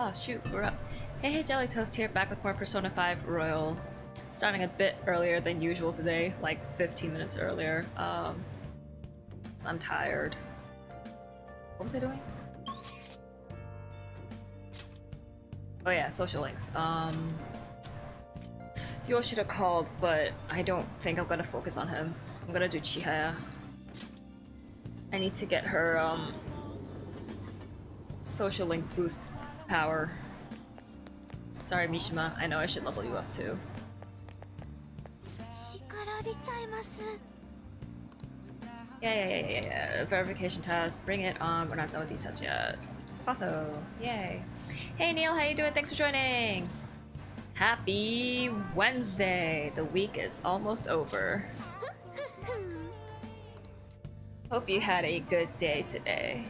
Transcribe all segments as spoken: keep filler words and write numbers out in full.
Oh shoot, we're up. Hey, hey, Jelly Toast here, back with more Persona five Royal. Starting a bit earlier than usual today, like fifteen minutes earlier. Um, so I'm tired. What was I doing? Oh yeah, social links. Um, Yoshida called, but I don't think I'm gonna focus on him. I'm gonna do Chihaya. I need to get her um, social link boosts power. Sorry, Mishima. I know I should level you up too. Yeah, yeah, yeah, yeah, yeah. Verification test. Bring it on. We're not done with these tests yet. Patho. Yay. Hey, Neil. How you doing? Thanks for joining. Happy Wednesday. The week is almost over. Hope you had a good day today.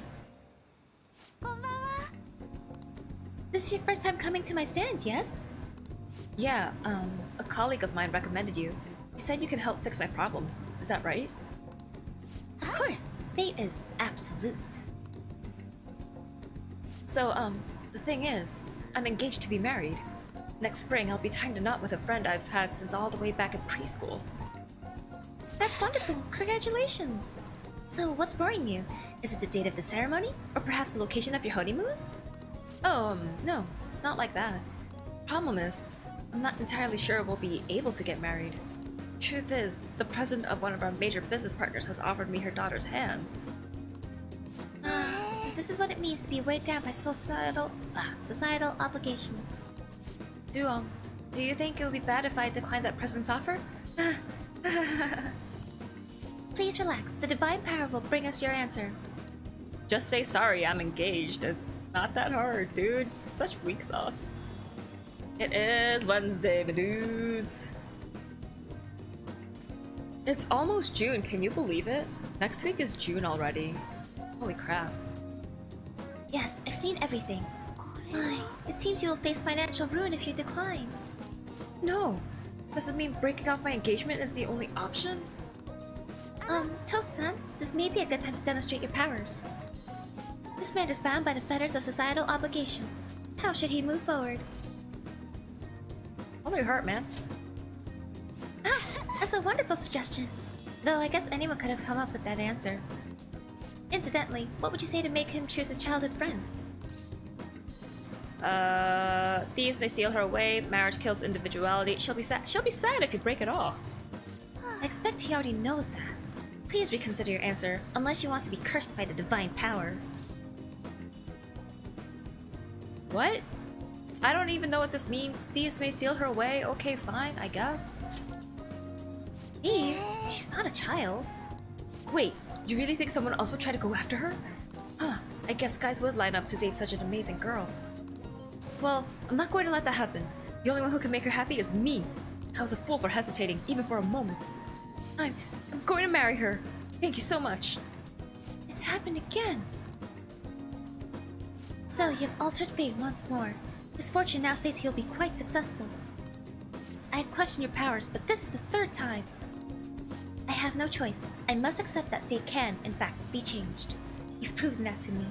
This is your first time coming to my stand, yes? Yeah, um, a colleague of mine recommended you. He said you can help fix my problems. Is that right? Of course! Fate is absolute. So, um, the thing is, I'm engaged to be married. Next spring, I'll be tying the knot with a friend I've had since all the way back in preschool. That's wonderful! Congratulations! So, what's worrying you? Is it the date of the ceremony? Or perhaps the location of your honeymoon? Oh, um, no, it's not like that. Problem is, I'm not entirely sure we'll be able to get married. Truth is, the president of one of our major business partners has offered me her daughter's hand. Ah, so this is what it means to be weighed down by societal uh, societal obligations. Do um, do you think it would be bad if I declined that president's offer? Please relax. The divine power will bring us your answer. Just say sorry. I'm engaged. It's not that hard, dude. Such weak sauce. It is Wednesday, my dudes. It's almost June, can you believe it? Next week is June already. Holy crap. Yes, I've seen everything. My, it seems you will face financial ruin if you decline. No! Does it mean breaking off my engagement is the only option? Um, Toast-san, this may be a good time to demonstrate your powers. This man is bound by the fetters of societal obligation. How should he move forward? Follow your heart, man. Ah, that's a wonderful suggestion. Though I guess anyone could have come up with that answer. Incidentally, what would you say to make him choose his childhood friend? Uh, thieves may steal her away. Marriage kills individuality. She'll be sad. She'll be sad if you break it off. I expect he already knows that. Please reconsider your answer, unless you want to be cursed by the divine power. What? I don't even know what this means. Thieves may steal her away. Okay, fine, I guess. Thieves? She's not a child. Wait, you really think someone else would try to go after her? Huh, I guess guys would line up to date such an amazing girl. Well, I'm not going to let that happen. The only one who can make her happy is me. I was a fool for hesitating, even for a moment. I'm, I'm going to marry her. Thank you so much. It's happened again. So, you've altered fate once more. His fortune now states he'll be quite successful. I have questioned your powers, but this is the third time. I have no choice. I must accept that fate can, in fact, be changed. You've proven that to me.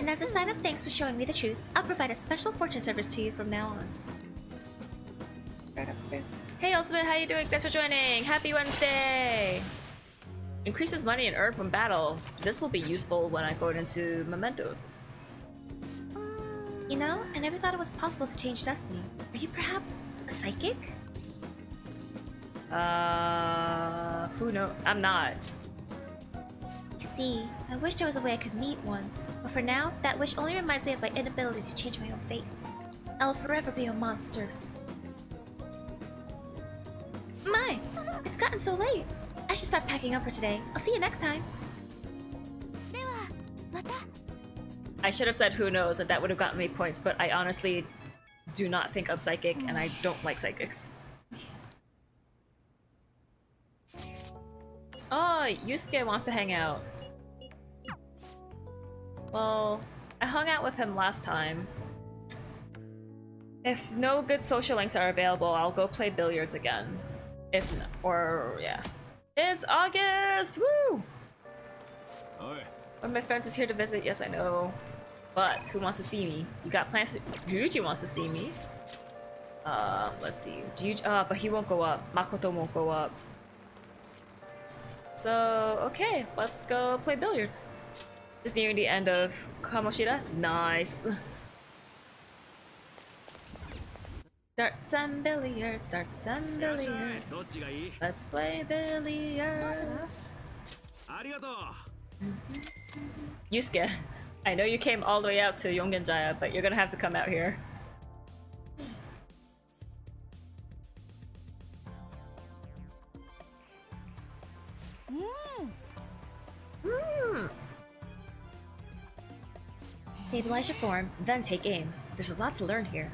And as a sign of thanks for showing me the truth, I'll provide a special fortune service to you from now on. Hey Ultimate, how you doing? Thanks for joining! Happy Wednesday! Increases money and earn from battle. This will be useful when I go into Mementos. You know, I never thought it was possible to change destiny. Are you perhaps a psychic? Uh, who knows? I'm not. I see. I wish there was a way I could meet one. But for now, that wish only reminds me of my inability to change my own fate. I'll forever be a monster. My! It's gotten so late! I should start packing up for today. I'll see you next time! I should have said who knows, and that would have gotten me points, but I honestly do not think I'm psychic, and I don't like psychics. Oh, Yusuke wants to hang out. Well, I hung out with him last time. If no good social links are available, I'll go play billiards again. If no, or yeah. It's August! Woo! Oi. One of my friends is here to visit, yes I know. But who wants to see me? You got plans to... Ryuji wants to see me. Uh, let's see. Ryuji... Uh, but he won't go up. Makoto won't go up. So, okay. Let's go play billiards. Just nearing the end of Kamoshida. Nice. Start some billiards, start some billiards. Let's play billiards. Yusuke, I know you came all the way out to Yongen-Jaya, but you're gonna have to come out here. Mm. Mm. Stabilize your form, then take aim. There's a lot to learn here.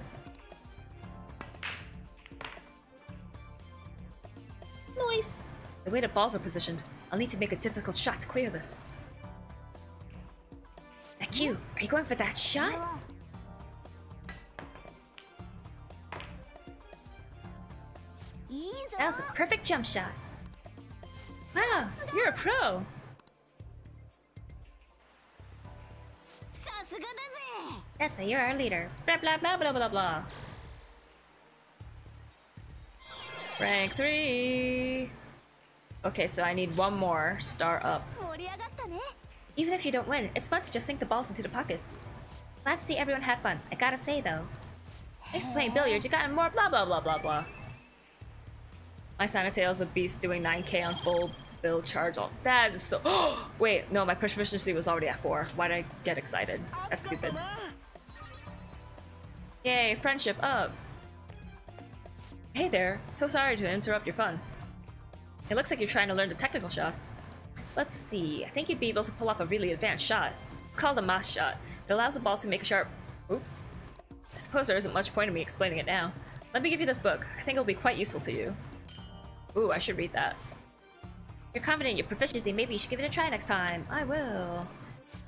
Nice! The way the balls are positioned, I'll need to make a difficult shot to clear this. Q, are you going for that shot? That was a perfect jump shot. Wow, you're a pro! That's why you're our leader. Blah blah blah blah blah blah. Rank three. Okay, so I need one more star up. Even if you don't win, it's fun to just sink the balls into the pockets. Glad to see everyone have fun. I gotta say though, thanks to playing billiards, you gotten more blah blah blah blah blah. My Sanatail's a beast doing nine K on full build charge. All that is so. Wait, no, my proficiency was already at four. Why did I get excited? That's stupid. Yay, friendship up. Hey there. So sorry to interrupt your fun. It looks like you're trying to learn the technical shots. Let's see, I think you'd be able to pull off a really advanced shot. It's called a mass shot. It allows the ball to make a sharp... Oops. I suppose there isn't much point in me explaining it now. Let me give you this book. I think it'll be quite useful to you. Ooh, I should read that. You're confident in your proficiency. Maybe you should give it a try next time. I will.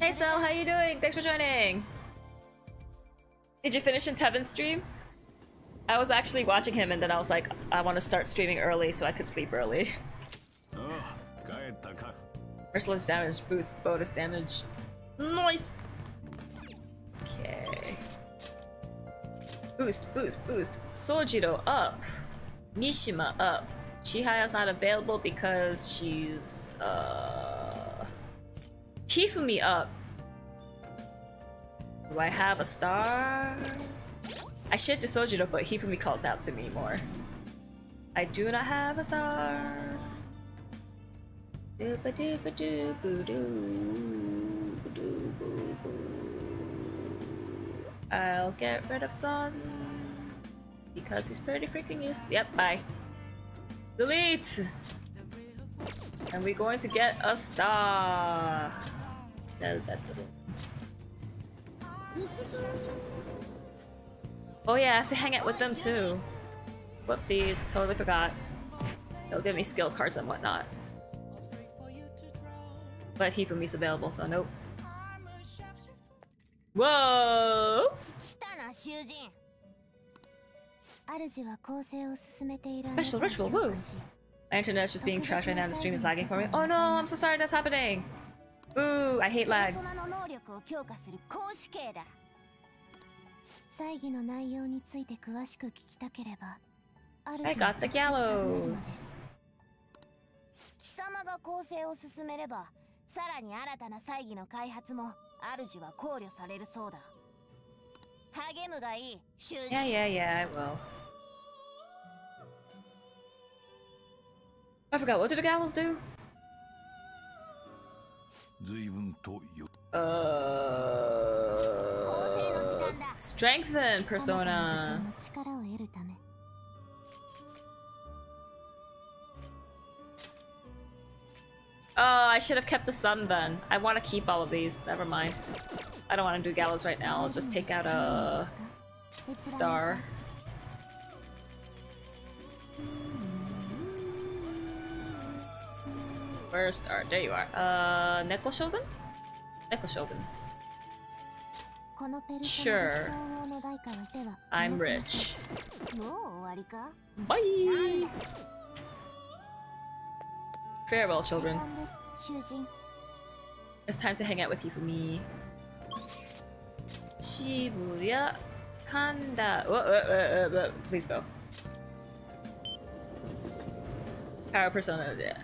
Hey, Sel, how you doing? Thanks for joining. Did you finish in Tevin's stream? I was actually watching him and then I was like, I want to start streaming early so I could sleep early. Merciless damage boosts bonus damage. Nice! Okay. Boost, boost, boost. Sojiro up. Mishima up. Chihaya's not available because she's. Uh... Hifumi up. Do I have a star? I should do Sojiro, but Hifumi calls out to me more. I do not have a star. Dooba dooba dooboo doo doo boo boo. I'll get rid of Son because he's pretty freaking useless. Yep, bye. Delete. And we're going to get a star. Oh yeah, I have to hang out with them too. Whoopsies, totally forgot. They'll give me skill cards and whatnot. But Hifumi's available, so nope. Whoa! Special ritual, woo! My internet is just being trashed right now, the stream is lagging for me. Oh no, I'm so sorry that's happening! Ooh, I hate lags. I got the gallows! Yeah, yeah, yeah, I will. I forgot, what do the gallows do? Uh, strengthen persona. Oh, I should have kept the sun then. I want to keep all of these. Never mind. I don't want to do gallows right now. I'll just take out a star. Where's star? There you are. Uh, Neko Shogun? Neko Shogun. Sure. I'm rich. Bye! Farewell, children. It's time to hang out with you for me. Shibuya, Kanda. Whoa, whoa, whoa, whoa. Please go. Power Persona, yeah.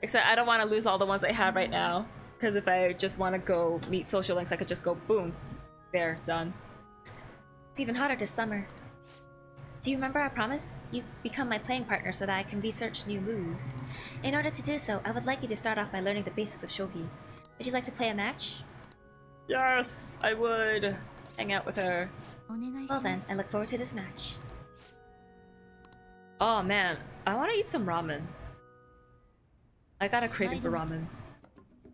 Except I don't want to lose all the ones I have right now, because if I just want to go meet social links, I could just go boom. There, done. It's even hotter this summer. Do you remember our promise? You become my playing partner so that I can research new moves. In order to do so, I would like you to start off by learning the basics of shogi. Would you like to play a match? Yes, I would. Hang out with her. Well then, I look forward to this match. Oh man, I want to eat some ramen. I got a craving for ramen.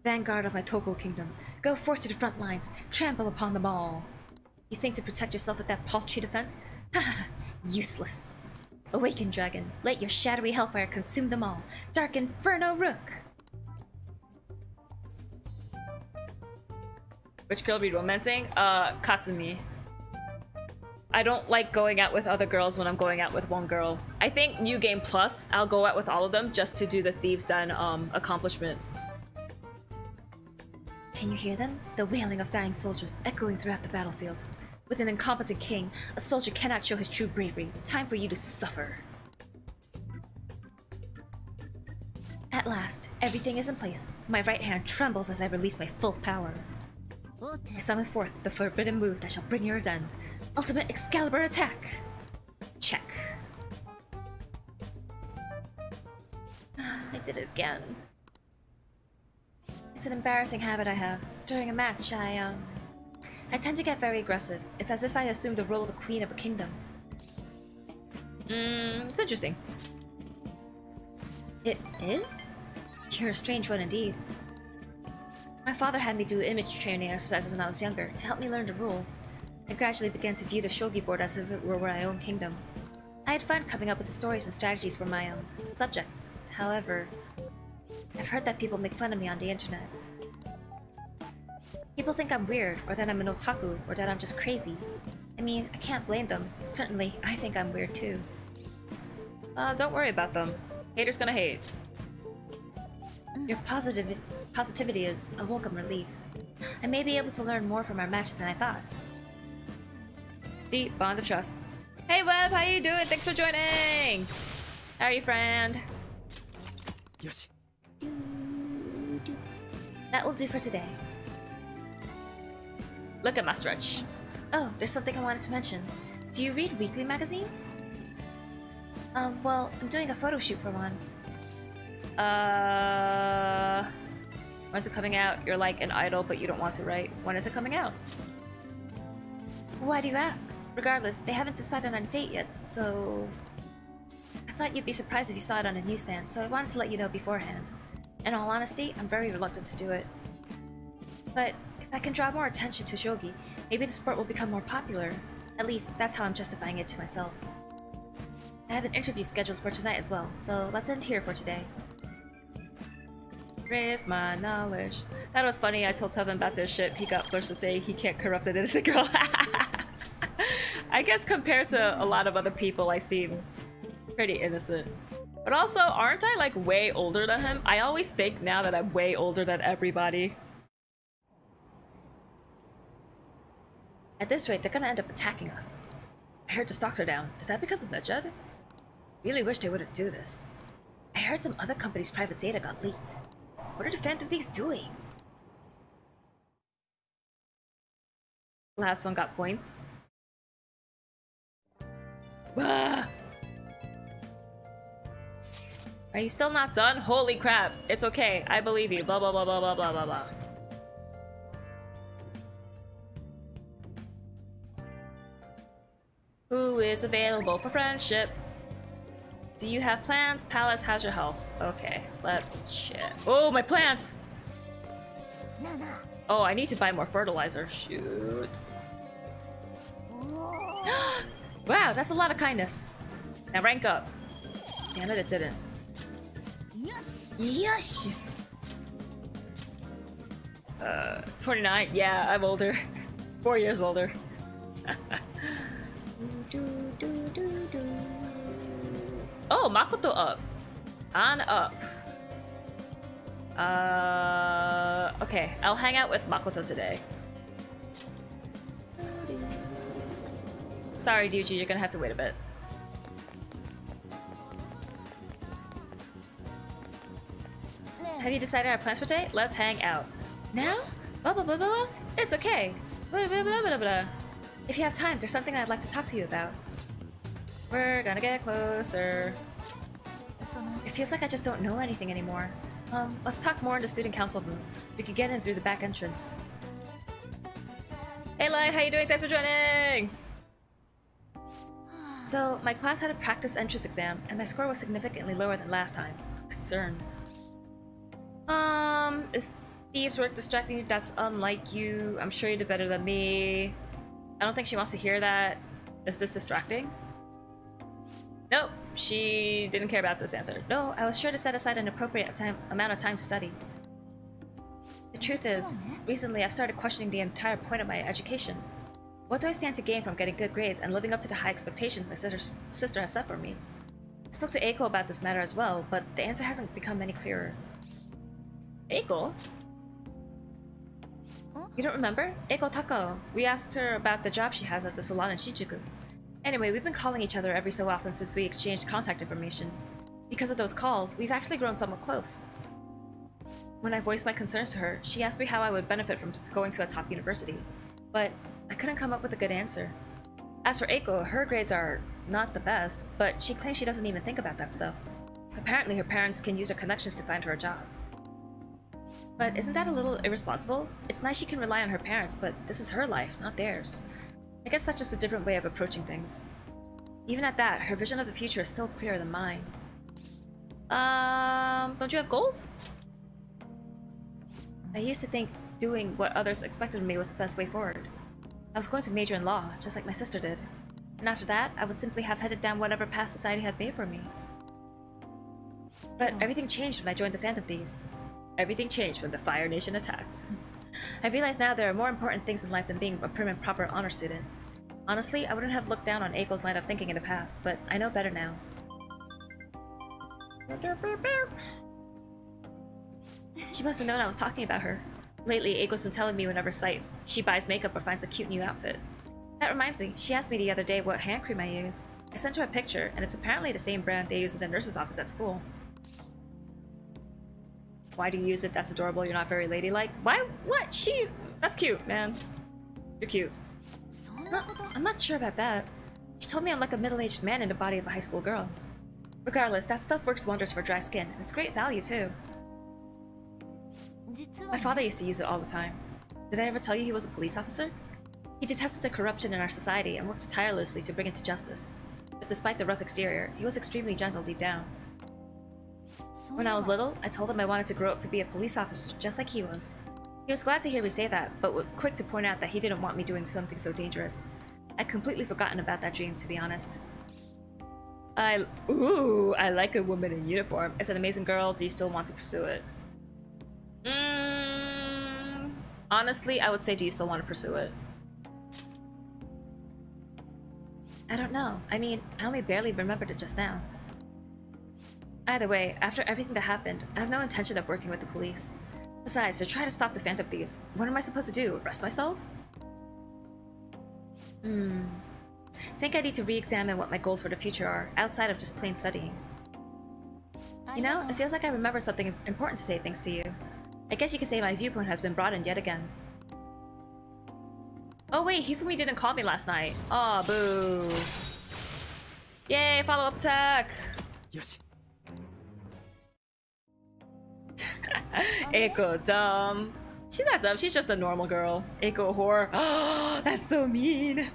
Vanguard of my Togo Kingdom, go forth to the front lines, trample upon them all. You think to protect yourself with that paltry defense? Ha! Useless. Awaken, dragon. Let your shadowy hellfire consume them all. Dark Inferno Rook! Which girl be romancing? Uh, Kasumi. I don't like going out with other girls when I'm going out with one girl. I think New Game Plus, I'll go out with all of them just to do the Thieves' Den um, accomplishment. Can you hear them? The wailing of dying soldiers echoing throughout the battlefield. With an incompetent king, a soldier cannot show his true bravery. Time for you to suffer. At last, everything is in place. My right hand trembles as I release my full power. I summon forth the forbidden move that shall bring your end. Ultimate Excalibur Attack! Check. I did it again. It's an embarrassing habit I have. During a match, I, um... I tend to get very aggressive. It's as if I assume the role of the queen of a kingdom. Mmm, it's interesting. It is? You're a strange one indeed. My father had me do image training exercises when I was younger, to help me learn the rules. I gradually began to view the shogi board as if it were my own kingdom. I had fun coming up with the stories and strategies for my own subjects. However, I've heard that people make fun of me on the internet. People think I'm weird, or that I'm an otaku, or that I'm just crazy. I mean, I can't blame them. Certainly, I think I'm weird too. Uh, don't worry about them. Haters gonna hate. Your positiv- positivity is a welcome relief. I may be able to learn more from our matches than I thought. Deep bond of trust. Hey Web, how you doing? Thanks for joining! How are you, friend? Yes. That will do for today. Look at my stretch. Oh, there's something I wanted to mention. Do you read weekly magazines? Um, well, I'm doing a photo shoot for one. Uh... When's it coming out? You're like an idol, but you don't want to, right? When is it coming out? Why do you ask? Regardless, they haven't decided on a date yet, so... I thought you'd be surprised if you saw it on a newsstand, so I wanted to let you know beforehand. In all honesty, I'm very reluctant to do it. But... if I can draw more attention to shogi, maybe the sport will become more popular. At least, that's how I'm justifying it to myself. I have an interview scheduled for tonight as well, so let's end here for today. Raise my knowledge. That was funny, I told Tevin about this shit, he got flushed to say he can't corrupt an innocent girl. I guess compared to a lot of other people, I seem pretty innocent. But also, aren't I like way older than him? I always think now that I'm way older than everybody. At this rate, they're gonna end up attacking us. I heard the stocks are down. Is that because of Medjed? Really wish they wouldn't do this. I heard some other company's private data got leaked. What are the Phantom Thieves doing? Last one got points. Bah! Are you still not done? Holy crap! It's okay. I believe you. Blah blah blah blah blah blah blah blah. Who is available for friendship? Do you have plans? Palace, how's your health? Okay, let's check. Oh, my plants! Oh, I need to buy more fertilizer. Shoot. Wow, that's a lot of kindness. Now rank up. Damn it, it didn't. Yes. Uh, twenty-nine? Yeah, I'm older. Four years older. Do, do, do, do. Oh, Makoto up. On up. Uh, okay, I'll hang out with Makoto today. Sorry, Ryuji, you're gonna have to wait a bit. Have you decided our plans for today? Let's hang out. Now? Blah blah blah blah blah. It's okay. Blah blah blah blah blah. If you have time, there's something I'd like to talk to you about. We're gonna get closer. It feels like I just don't know anything anymore. Um, let's talk more in the student council room. We could get in through the back entrance. Hey Light, how you doing? Thanks for joining! So, my class had a practice entrance exam, and my score was significantly lower than last time. I'm concerned. Um, is thieves' work distracting you? That's unlike you. I'm sure you did better than me. I don't think she wants to hear that. Is this distracting? Nope, she didn't care about this answer. No, I was sure to set aside an appropriate time, amount of time to study. The truth is, recently I've started questioning the entire point of my education. What do I stand to gain from getting good grades and living up to the high expectations my sister's, sister has set for me? I spoke to Eiko about this matter as well, but the answer hasn't become any clearer. Eiko? You don't remember? Eiko Takao. We asked her about the job she has at the salon in Shinjuku. Anyway, we've been calling each other every so often since we exchanged contact information. Because of those calls, we've actually grown somewhat close. When I voiced my concerns to her, she asked me how I would benefit from going to a top university. But I couldn't come up with a good answer. As for Eiko, her grades are not the best, but she claims she doesn't even think about that stuff. Apparently her parents can use their connections to find her a job. But isn't that a little irresponsible? It's nice she can rely on her parents, but this is her life, not theirs. I guess that's just a different way of approaching things. Even at that, her vision of the future is still clearer than mine. Um, don't you have goals? I used to think doing what others expected of me was the best way forward. I was going to major in law, just like my sister did. And after that, I would simply have headed down whatever path society had made for me. But everything changed when I joined the Phantom Thieves. Everything changed when the Fire Nation attacked. I realize now there are more important things in life than being a prim and proper honor student. Honestly, I wouldn't have looked down on Eiko's line of thinking in the past, but I know better now. She must have known I was talking about her. Lately, Eiko's been telling me whenever sight she buys makeup or finds a cute new outfit. That reminds me, she asked me the other day what hand cream I use. I sent her a picture, and it's apparently the same brand they use in the nurse's office at school. Why do you use it? That's adorable. You're not very ladylike. Why? What? She... That's cute, man. You're cute. No, I'm not sure about that. She told me I'm like a middle-aged man in the body of a high school girl. Regardless, that stuff works wonders for dry skin, and it's great value, too. My father used to use it all the time. Did I ever tell you he was a police officer? He detested the corruption in our society and worked tirelessly to bring it to justice. But despite the rough exterior, he was extremely gentle deep down. When I was little, I told him I wanted to grow up to be a police officer, just like he was. He was glad to hear me say that, but was quick to point out that he didn't want me doing something so dangerous. I'd completely forgotten about that dream, to be honest. I... Ooh, I like a woman in uniform. It's an amazing girl. Do you still want to pursue it? Mm, honestly, I would say, do you still want to pursue it? I don't know. I mean, I only barely remembered it just now. Either way, after everything that happened, I have no intention of working with the police. Besides, to try to stop the Phantom Thieves, what am I supposed to do? Arrest myself? Hmm. I think I need to re-examine what my goals for the future are, outside of just plain studying. You know, it feels like I remember something important today thanks to you. I guess you could say my viewpoint has been broadened yet again. Oh wait, Hifumi didn't call me last night. Aw, boo. Yay, follow-up attack! Yes. Eiko dumb. She's not dumb, she's just a normal girl. Eiko whore. Oh, that's so mean.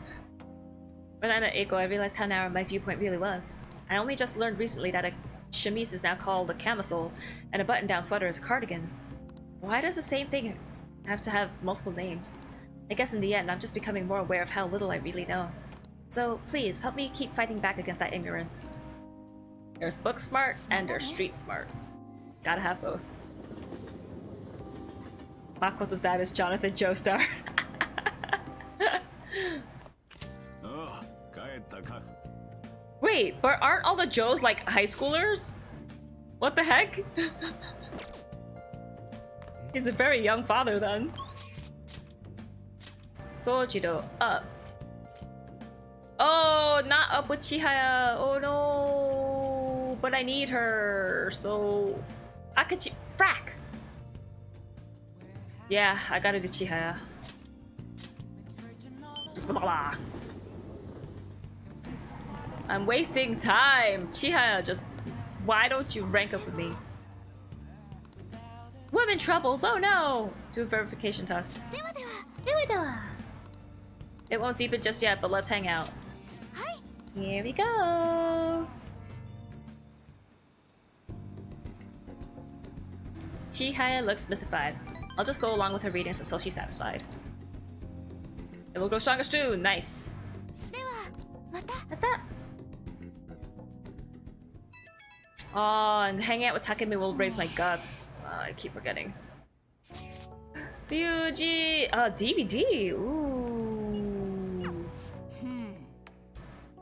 When I met Eiko, I realized how narrow my viewpoint really was. I only just learned recently that a chemise is now called a camisole and a button-down sweater is a cardigan. Why does the same thing have to have multiple names? I guess in the end, I'm just becoming more aware of how little I really know. So please, help me keep fighting back against that ignorance. There's book smart and there's street smart. Gotta have both. Makoto's dad is Jonathan Joestar. Wait, but aren't all the Joes like high schoolers? What the heck? He's a very young father then. Sojiro up. Oh, not up with Chihaya. Oh no. But I need her. So Akechi. Frack. Yeah, I gotta do Chihaya. Blah. I'm wasting time. Chihaya, just why don't you rank up with me? Women troubles. Oh no. Do a verification test. It won't deepen just yet, but let's hang out. Hi. Here we go. Chihaya looks mystified. I'll just go along with her readings until she's satisfied. It will grow stronger soon. Nice. Oh, and hanging out with Takemi will raise my guts. Oh, I keep forgetting. Ryuji! Uh, D V D! Ooh.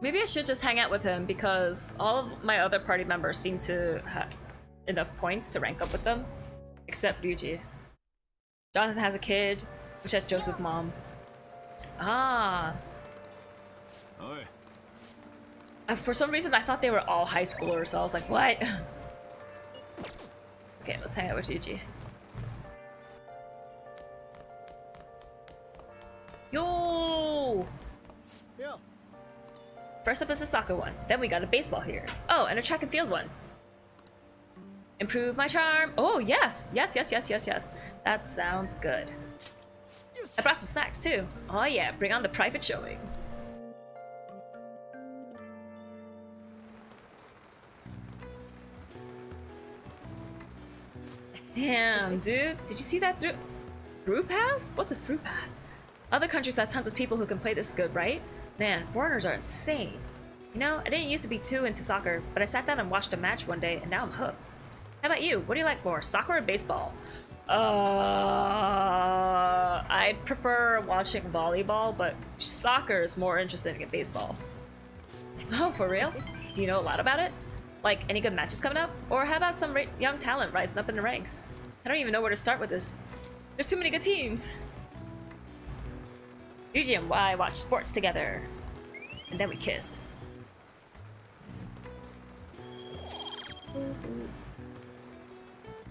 Maybe I should just hang out with him because all of my other party members seem to have enough points to rank up with them. Except Ryuji. Jonathan has a kid, which has Joseph's mom. Ah. I, for some reason, I thought they were all high schoolers, so I was like, what? Okay, let's hang out with Yuji. Yo! Yeah. First up is a soccer one. Then we got a baseball here. Oh, and a track and field one. Improve my charm. Oh, yes. Yes, yes, yes, yes, yes. That sounds good. I brought some snacks, too. Oh, yeah. Bring on the private showing. Damn, dude. Did you see that through... Through pass? What's a through pass? Other countries have tons of people who can play this good, right? Man, foreigners are insane. You know, I didn't used to be too into soccer, but I sat down and watched a match one day, and now I'm hooked. How about you? What do you like more, soccer or baseball? Uh, I prefer watching volleyball, but soccer is more interesting than baseball. Oh, for real? Do you know a lot about it? Like, any good matches coming up? Or how about some young talent rising up in the ranks? I don't even know where to start with this. There's too many good teams! Yuji and Y watched sports together. And then we kissed.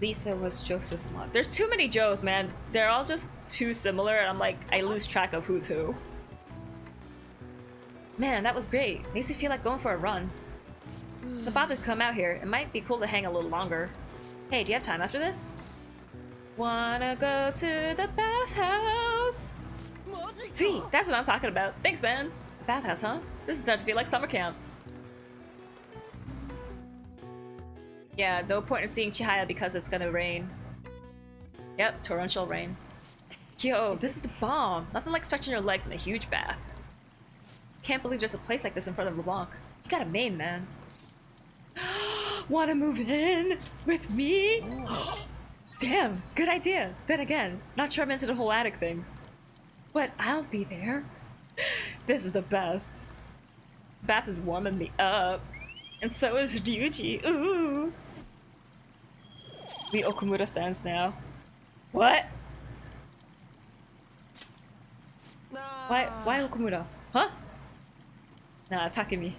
Lisa was Joseph's mom. There's too many Joes, man. They're all just too similar, and I'm like, I lose track of who's who. Man, that was great. Makes me feel like going for a run. If I bother to come out here, it might be cool to hang a little longer. Hey, do you have time after this? Wanna go to the bathhouse? See, that's what I'm talking about. Thanks, man. The bathhouse, huh? This is starting to feel like summer camp. Yeah, no point in seeing Chihaya because it's gonna rain. Yep, torrential rain. Yo, this is the bomb. Nothing like stretching your legs in a huge bath. Can't believe there's a place like this in front of Leblanc. You got a main, man. Wanna move in with me? Damn, good idea. Then again, not sure I'm into the whole attic thing. But I'll be there. This is the best. Bath is warming me up. And so is Ryuji. Ooh. The Okumura stands now. What? Nah. Why why Okumura? Huh? Nah, Takemi.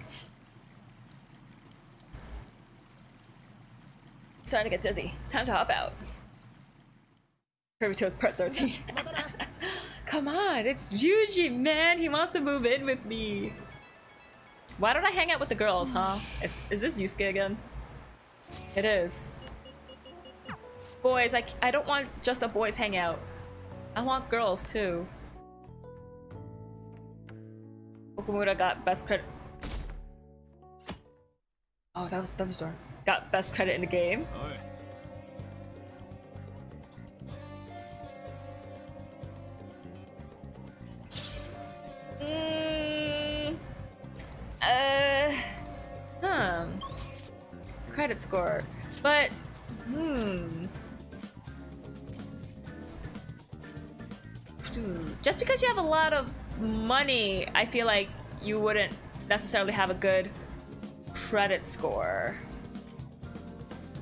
Starting to get dizzy. Time to hop out. Kirby Toast part thirteen. Come on, it's Ryuji, man! He wants to move in with me! Why don't I hang out with the girls, huh? If, is this Yusuke again? It is. Boys, I, I don't want just a boys hangout. I want girls, too. Okumura got best credit... Oh, that was Thunderstorm. Got best credit in the game. Oh. Mm, uh, huh. Credit score. But, hmm. Just because you have a lot of money, I feel like you wouldn't necessarily have a good credit score.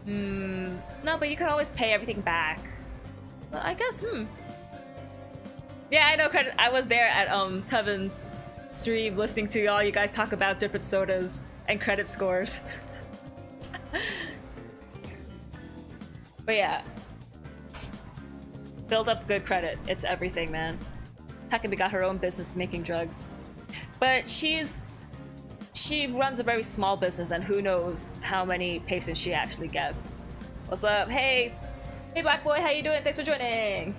Hmm. No, but you could always pay everything back. Well, I guess, hmm. Yeah, I know credit. I was there at um Tevin's stream listening to all you guys talk about different sodas and credit scores. But yeah, build up good credit. It's everything, man. Takemi got her own business making drugs, but she's she runs a very small business, and who knows how many patients she actually gets. What's up? Hey, hey, black boy, how you doing? Thanks for joining.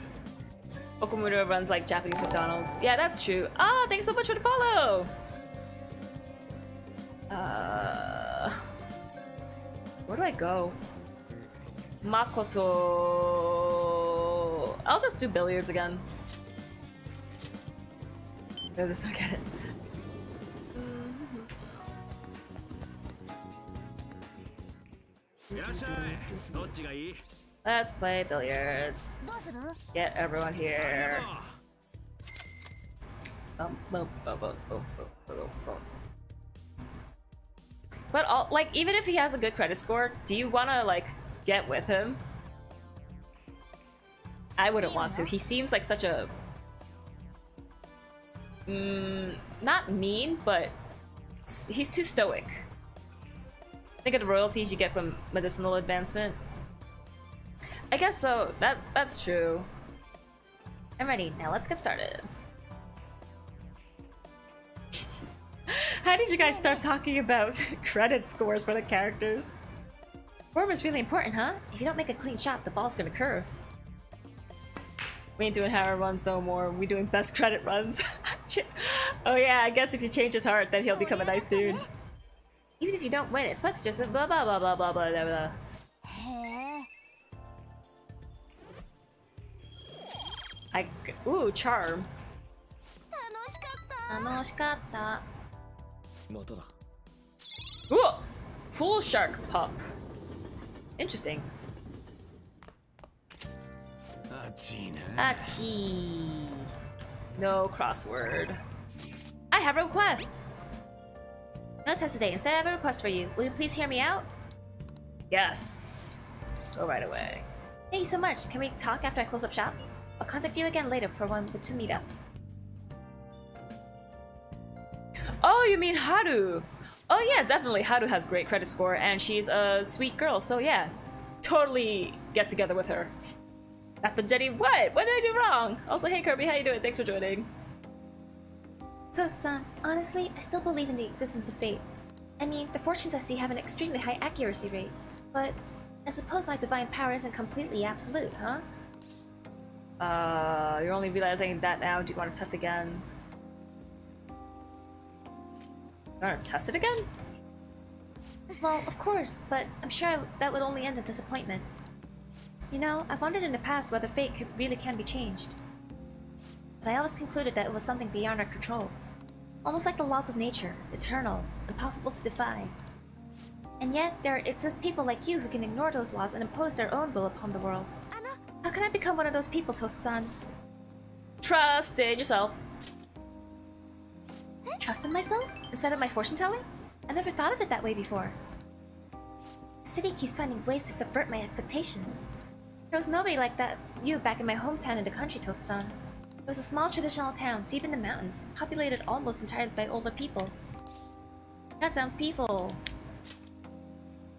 Okumura runs like Japanese McDonald's. Yeah, that's true. Ah, oh, thanks so much for the follow. Uh, where do I go? Makoto. I'll just do billiards again. No, let's not get it. Let's play billiards. Get everyone here. But all, like, even if he has a good credit score, do you want to like get with him? I wouldn't want to. He seems like such a mm, not mean, but he's too stoic. Think of the royalties you get from medicinal advancement. I guess so. That that's true. I'm ready now. Let's get started. How did you guys start talking about credit scores for the characters? Form is really important, huh? If you don't make a clean shot, the ball's gonna curve. We ain't doing hard runs no more. We doing best credit runs. Oh yeah, I guess if you change his heart, then he'll become a nice dude. Even if you don't win, it's what's just a blah blah blah blah blah blah blah blah. I ooh charm. Tanoshikatta. Ooh, pool shark pup. Interesting. Achi. No crossword. I have a request. No test today. Instead, I have a request for you. Will you please hear me out? Yes. Go right away. Thank you so much. Can we talk after I close up shop? I'll contact you again later for one to meet up. Oh, you mean Haru? Oh yeah, definitely. Haru has great credit score, and she's a sweet girl. So yeah, totally get together with her. But Jenny, what? What did I do wrong? Also, hey Kirby, how you doing? Thanks for joining. So-san, honestly, I still believe in the existence of fate. I mean, the fortunes I see have an extremely high accuracy rate, but I suppose my divine power isn't completely absolute, huh? Uh, you're only realizing that now. Do you want to test again? You want to test it again? Well, of course, but I'm sure I w that would only end in disappointment. You know, I've wondered in the past whether fate could, really can be changed. But I always concluded that it was something beyond our control. Almost like the laws of nature, eternal, impossible to defy. And yet, there exist people like you who can ignore those laws and impose their own will upon the world. How can I become one of those people, Toast-san? Trust in yourself. Trust in myself? Instead of my fortune-telling? I never thought of it that way before. The city keeps finding ways to subvert my expectations. There was nobody like that you back in my hometown in the country, Toast-san. It was a small traditional town, deep in the mountains, populated almost entirely by older people. That sounds peaceful.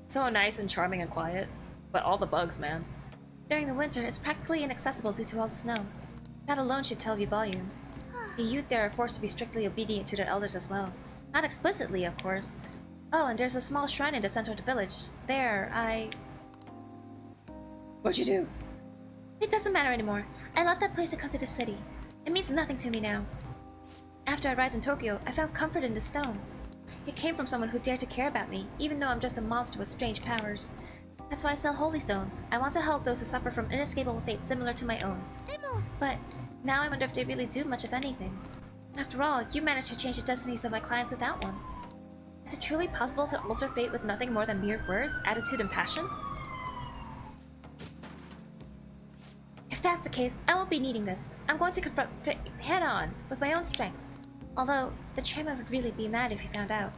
So nice and charming and quiet. But all the bugs, man. During the winter, it's practically inaccessible due to all the snow. That alone should tell you volumes. The youth there are forced to be strictly obedient to their elders as well. Not explicitly, of course. Oh, and there's a small shrine in the center of the village. There, I... What'd you do? It doesn't matter anymore. I left that place to come to the city. It means nothing to me now. After I arrived in Tokyo, I found comfort in the stone. It came from someone who dared to care about me, even though I'm just a monster with strange powers. That's why I sell holy stones. I want to help those who suffer from inescapable fates similar to my own. But now I wonder if they really do much of anything. After all, you managed to change the destinies of my clients without one. Is it truly possible to alter fate with nothing more than mere words, attitude, and passion? If that's the case, I won't be needing this. I'm going to confront fate head-on, with my own strength. Although, the chairman would really be mad if he found out.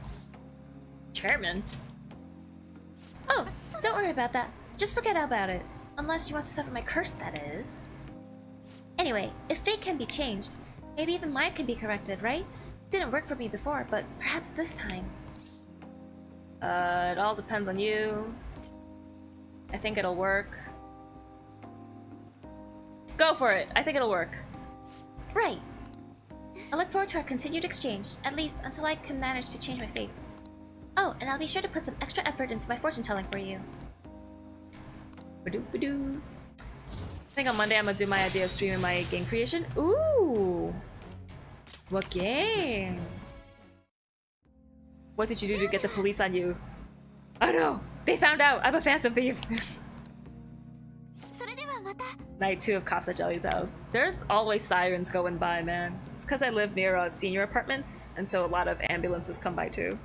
Chairman? Oh, don't worry about that. Just forget about it. Unless you want to suffer my curse, that is. Anyway, if fate can be changed, maybe even mine can be corrected, right? Didn't work for me before, but perhaps this time. Uh, it all depends on you. I think it'll work. Go for it! I think it'll work. Right. I look forward to our continued exchange, at least until I can manage to change my fate. Oh, and I'll be sure to put some extra effort into my fortune-telling for you. Ba-doo, ba-doo. I think on Monday I'm gonna do my idea of streaming my game creation. Ooh! What game? What did you do to get the police on you? Oh no! They found out! I'm a Phantom Thief! Night two of Casa Jelly's house. There's always sirens going by, man. It's because I live near uh, senior apartments, and so a lot of ambulances come by too.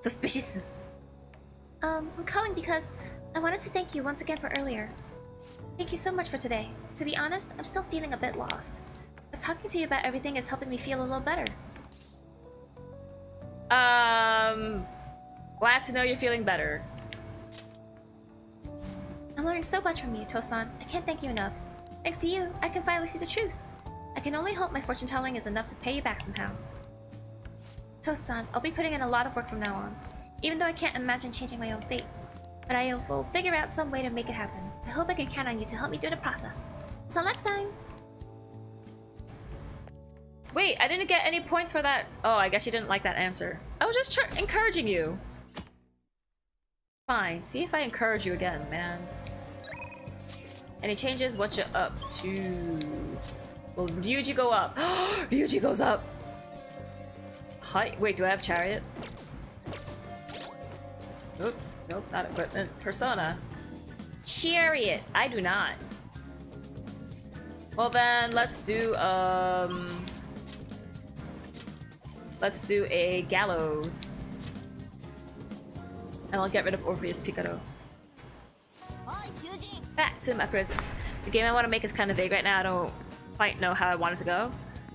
Suspicious. Um, I'm calling because I wanted to thank you once again for earlier. Thank you so much for today. To be honest, I'm still feeling a bit lost. But talking to you about everything is helping me feel a little better. Um, glad to know you're feeling better. I'm learning so much from you, Tosan. I can't thank you enough. Thanks to you, I can finally see the truth. I can only hope my fortune-telling is enough to pay you back somehow. Tosan, I'll be putting in a lot of work from now on, even though I can't imagine changing my own fate. But I will figure out some way to make it happen. I hope I can count on you to help me through the process. Until next time! Wait, I didn't get any points for that. Oh, I guess you didn't like that answer. I was just tr- encouraging you. Fine, see if I encourage you again, man. Any changes? What you up to? Will Ryuji go up? Ryuji goes up! Hi. Wait, do I have Chariot? Nope, nope, not equipment. Persona. Chariot! I do not. Well then, let's do, um... let's do a Gallows. And I'll get rid of Orpheus Picaro. Back to my prison. The game I want to make is kind of vague right now. I don't quite know how I want it to go.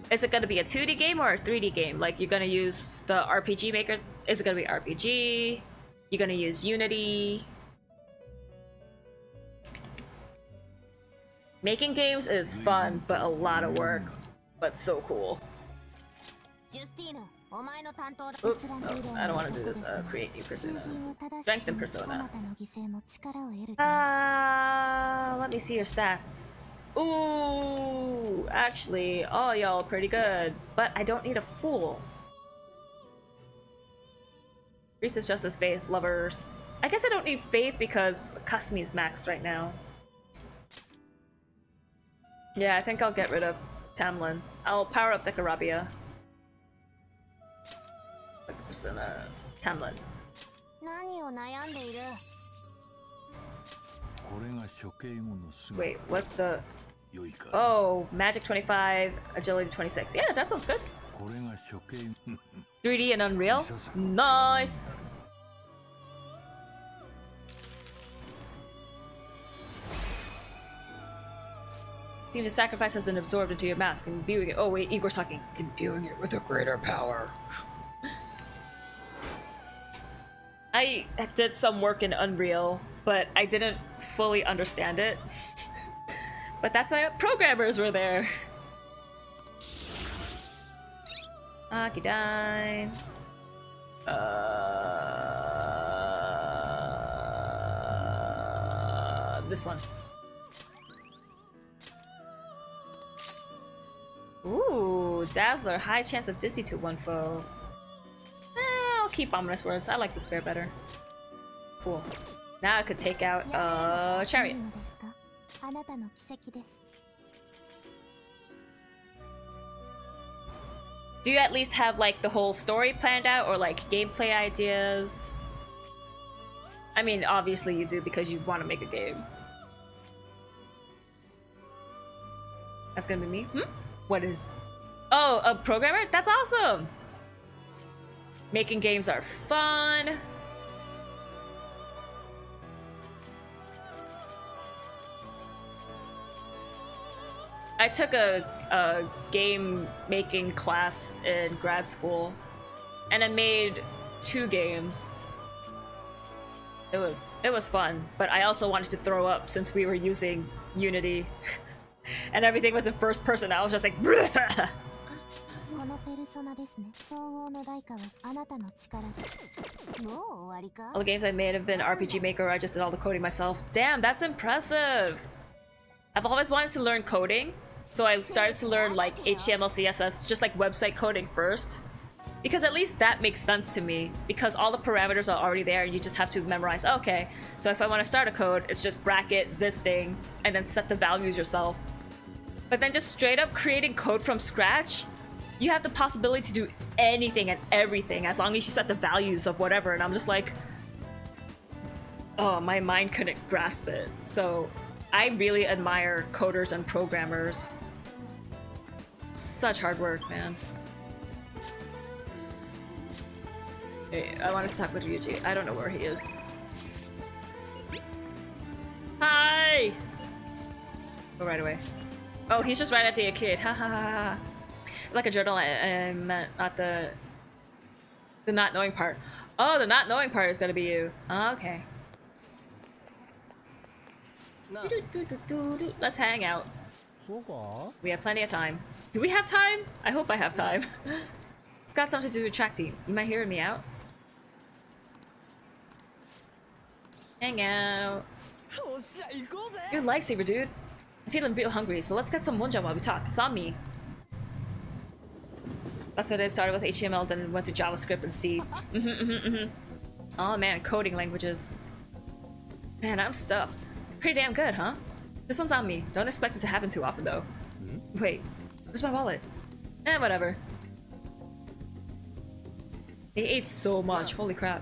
Is it going to be a two D game or a three D game? Like, you're going to use the R P G maker? Is it going to be R P G? You're going to use Unity? Making games is fun, but a lot of work. But so cool. Oops, oh, I don't want to do this. Uh, create new personas. Strengthen persona. Uh, let me see your stats. Ooh, actually, all y'all pretty good, but I don't need a fool. Reese's Justice Faith Lovers. I guess I don't need Faith because Kasumi's maxed right now. Yeah, I think I'll get rid of Tamlin. I'll power up the Karabia. Like the persona, Tamlin. Wait, what's the... Oh, magic twenty-five, agility twenty-six. Yeah, that sounds good. three D and Unreal? Nice! Seems the sacrifice has been absorbed into your mask, imbuing it. Oh wait, Igor's talking. Imbuing it with a greater power. I did some work in Unreal, but I didn't fully understand it. But that's why programmers were there. Akidine. Uh, this one. Ooh, Dazzler, high chance of dizzy to one foe. Eh, I'll keep Ominous Words. I like this bear better. Cool. Now I could take out a uh, Chariot. Do you at least have like the whole story planned out or like gameplay ideas? I mean, obviously you do because you want to make a game. That's gonna be me? Hmm? What is... Oh, a programmer? That's awesome! Making games are fun! I took a, a game making class in grad school, and I made two games. It was it was fun, but I also wanted to throw up since we were using Unity, and everything was in first person. I was just like, All the games I made have been R P G Maker, I just did all the coding myself. Damn, that's impressive! I've always wanted to learn coding, so I started to learn like H T M L, C S S, just like website coding first. Because at least that makes sense to me, because all the parameters are already there, you just have to memorize, oh, okay, so if I want to start a code, it's just bracket this thing, and then set the values yourself. But then just straight up creating code from scratch, you have the possibility to do anything and everything, as long as you set the values of whatever, and I'm just like, oh, my mind couldn't grasp it. So I really admire coders and programmers. Such hard work, man. Hey, I wanted to talk with Ryuji. I don't know where he is. Hi! Go right away. Oh, he's just right at the arcade. Ha ha ha ha. Like a journal, I, I meant not the... The not knowing part. Oh, the not knowing part is gonna be you. Oh, okay. No. Let's hang out. We have plenty of time. Do we have time? I hope I have time. It's got something to do with track team. You might hear me out. Hang out. You're a lifesaver, dude. I'm feeling real hungry, so let's get some wonjam while we talk. It's on me. That's what I started with H T M L, then went to JavaScript and C. Mm-hmm, mm-hmm, mm-hmm. Oh man, coding languages. Man, I'm stuffed. Pretty damn good, huh? This one's on me. Don't expect it to happen too often, though. Mm-hmm. Wait, where's my wallet? Eh, whatever. They ate so much. Holy crap.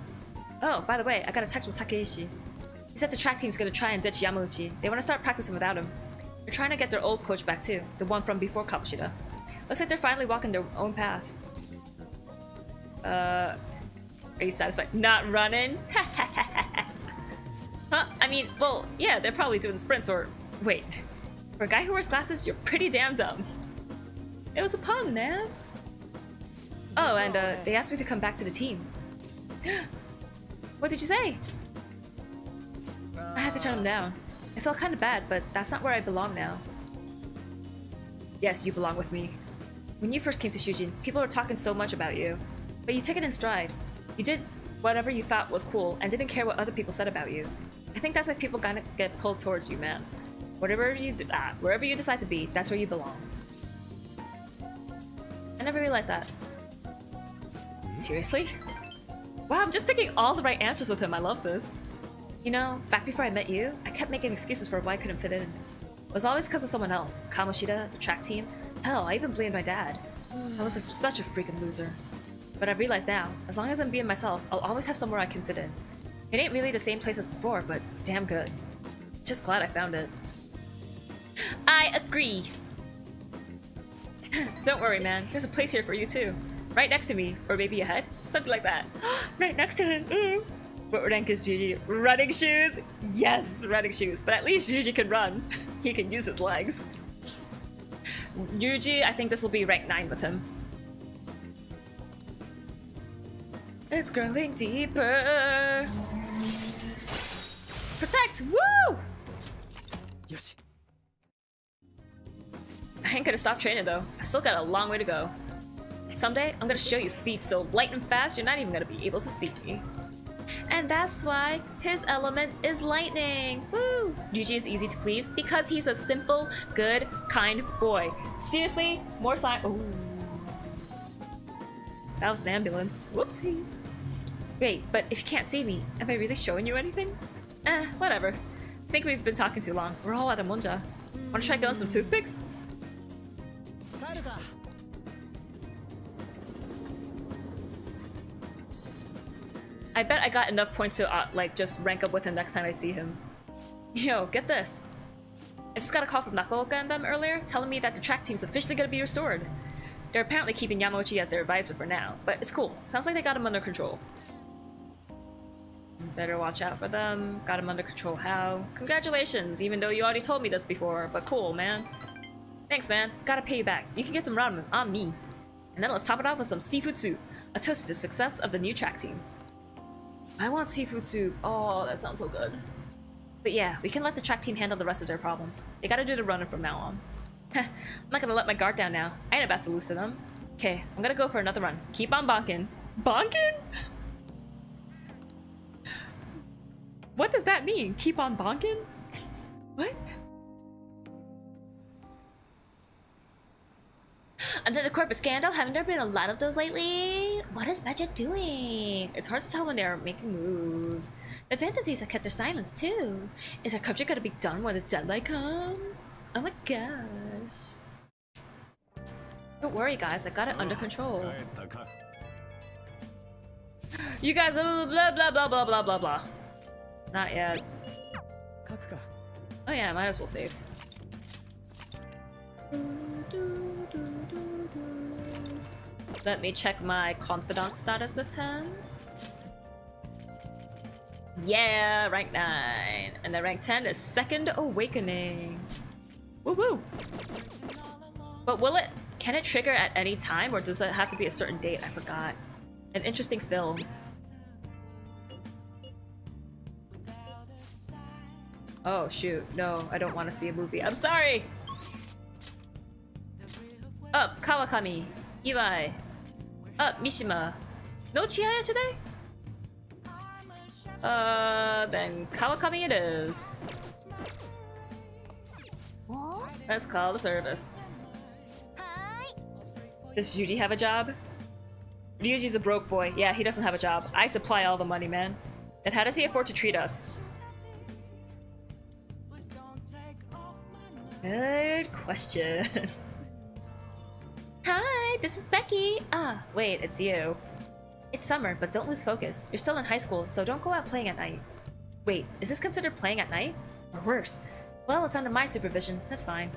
Oh, by the way, I got a text from Takeshi. He said the track team's gonna try and ditch Yamauchi. They want to start practicing without him. They're trying to get their old coach back, too. The one from before Kabushida. Looks like they're finally walking their own path. Uh, are you satisfied? Not running? Huh? I mean, well, yeah, they're probably doing sprints or... Wait. For a guy who wears glasses, you're pretty damn dumb. It was a pun, man. Oh, and uh, they asked me to come back to the team. What did you say? I had to turn them down. I felt kind of bad, but that's not where I belong now. Yes, you belong with me. When you first came to Shujin, people were talking so much about you. But you took it in stride. You did whatever you thought was cool and didn't care what other people said about you. I think that's why people kind of get pulled towards you, man. Whatever you do, ah, wherever you decide to be, that's where you belong. I never realized that. Seriously? Wow, I'm just picking all the right answers with him. I love this. You know, back before I met you, I kept making excuses for why I couldn't fit in. It was always because of someone else. Kamoshida, the track team. Hell, I even blamed my dad. I was a, such a freaking loser. But I realize now, as long as I'm being myself, I'll always have somewhere I can fit in. It ain't really the same place as before, but it's damn good. Just glad I found it. I agree. Don't worry, man. There's a place here for you, too. Right next to me. Or maybe ahead. Something like that. Right next to him. Mm. What rank is Yuji? Running shoes? Yes, running shoes. But at least Yuji can run. He can use his legs. Yuji, I think this will be rank nine with him. It's growing deeper. Protect! Woo! Yes. I ain't gonna stop training, though. I've still got a long way to go. Someday, I'm gonna show you speed so light and fast you're not even gonna be able to see me. And that's why his element is lightning. Woo! Ryuji is easy to please because he's a simple, good, kind boy. Seriously, more sign. Ooh. That was an ambulance. Whoopsies. Wait, but if you can't see me, am I really showing you anything? Eh, whatever. I think we've been talking too long. We're all out of monja. Wanna try getting some toothpicks? I bet I got enough points to uh, like just rank up with him next time I see him. Yo, get this. I just got a call from Nakooka and them earlier telling me that the track team's officially gonna be restored. They're apparently keeping Yamauchi as their advisor for now, but it's cool. Sounds like they got him under control. Better watch out for them. Got him under control how? Congratulations, even though you already told me this before, but cool, man. Thanks, man. Gotta pay you back. You can get some ramen on me. And then let's top it off with some seafood soup. A toast to the success of the new track team. I want seafood soup. Oh, that sounds so good. But yeah, we can let the track team handle the rest of their problems. They gotta do the running from now on. I'm not gonna let my guard down now. I ain't about to lose to them. Okay, I'm gonna go for another run. Keep on bonking. Bonking? What does that mean? Keep on bonking? What? Under the corporate scandal, haven't there been a lot of those lately? What is Medjed doing? It's hard to tell when they are making moves. The Phantom Thieves have kept their silence too. Is our country gonna be done when the deadline comes? Oh my gosh. Don't worry guys, I got it under control. You guys are blah blah blah blah blah blah blah. Not yet. Oh yeah, might as well save. Let me check my confidant status with him. Yeah, rank nine. And then rank ten is Second Awakening. Woo-woo! But will it... Can it trigger at any time, or does it have to be a certain date? I forgot. An interesting film. Oh, shoot. No, I don't want to see a movie. I'm sorry! Up, Kawakami. Iwai. Up, Mishima. No Chihaya today? Uh, then Kawakami it is. Let's call the service. Does Ryuji have a job? Ryuji's a broke boy. Yeah, he doesn't have a job. I supply all the money, man. And how does he afford to treat us? Good question. Hi, this is Becky. Ah, wait, it's you. It's summer, but don't lose focus. You're still in high school, so don't go out playing at night. Wait, is this considered playing at night? Or worse? Well, it's under my supervision. That's fine.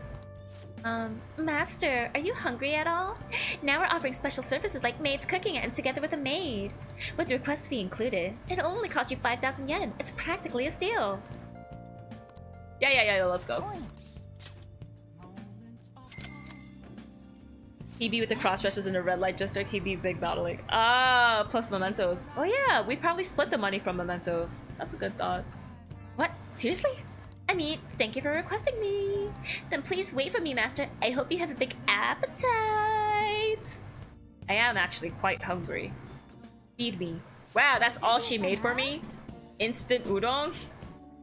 Um, Master, are you hungry at all? Now we're offering special services like maids cooking and together with a maid. With the request fee included, it only cost you five thousand yen. It's practically a steal. Yeah, yeah, yeah, let's go. He be with the cross-dressers in the red light district, he be big battling. Ah, plus Mementos. Oh yeah, we probably split the money from Mementos. That's a good thought. What? Seriously? I mean, thank you for requesting me. Then please wait for me, Master. I hope you have a big appetite. I am actually quite hungry. Feed me. Wow, that's all she made for me? Instant udon?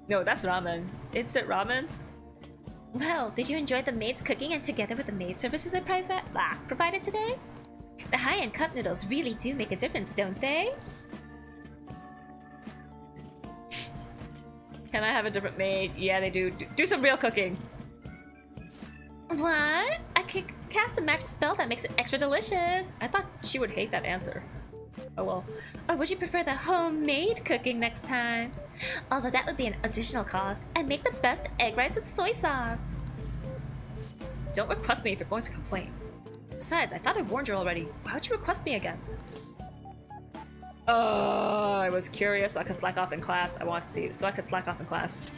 No, that's ramen. Instant ramen? Well, did you enjoy the maid's cooking and together with the maid services I private, ah, provided today? The high-end cup noodles really do make a difference, don't they? Can I have a different maid? Yeah, they do. Do some real cooking. What? I could cast the magic spell that makes it extra delicious. I thought she would hate that answer. Oh well. Or would you prefer the homemade cooking next time? Although that would be an additional cost. I make the best egg rice with soy sauce. Don't request me if you're going to complain. Besides, I thought I warned you already. Why would you request me again? Oh, I was curious so I could slack off in class. I want to see you, so I could slack off in class.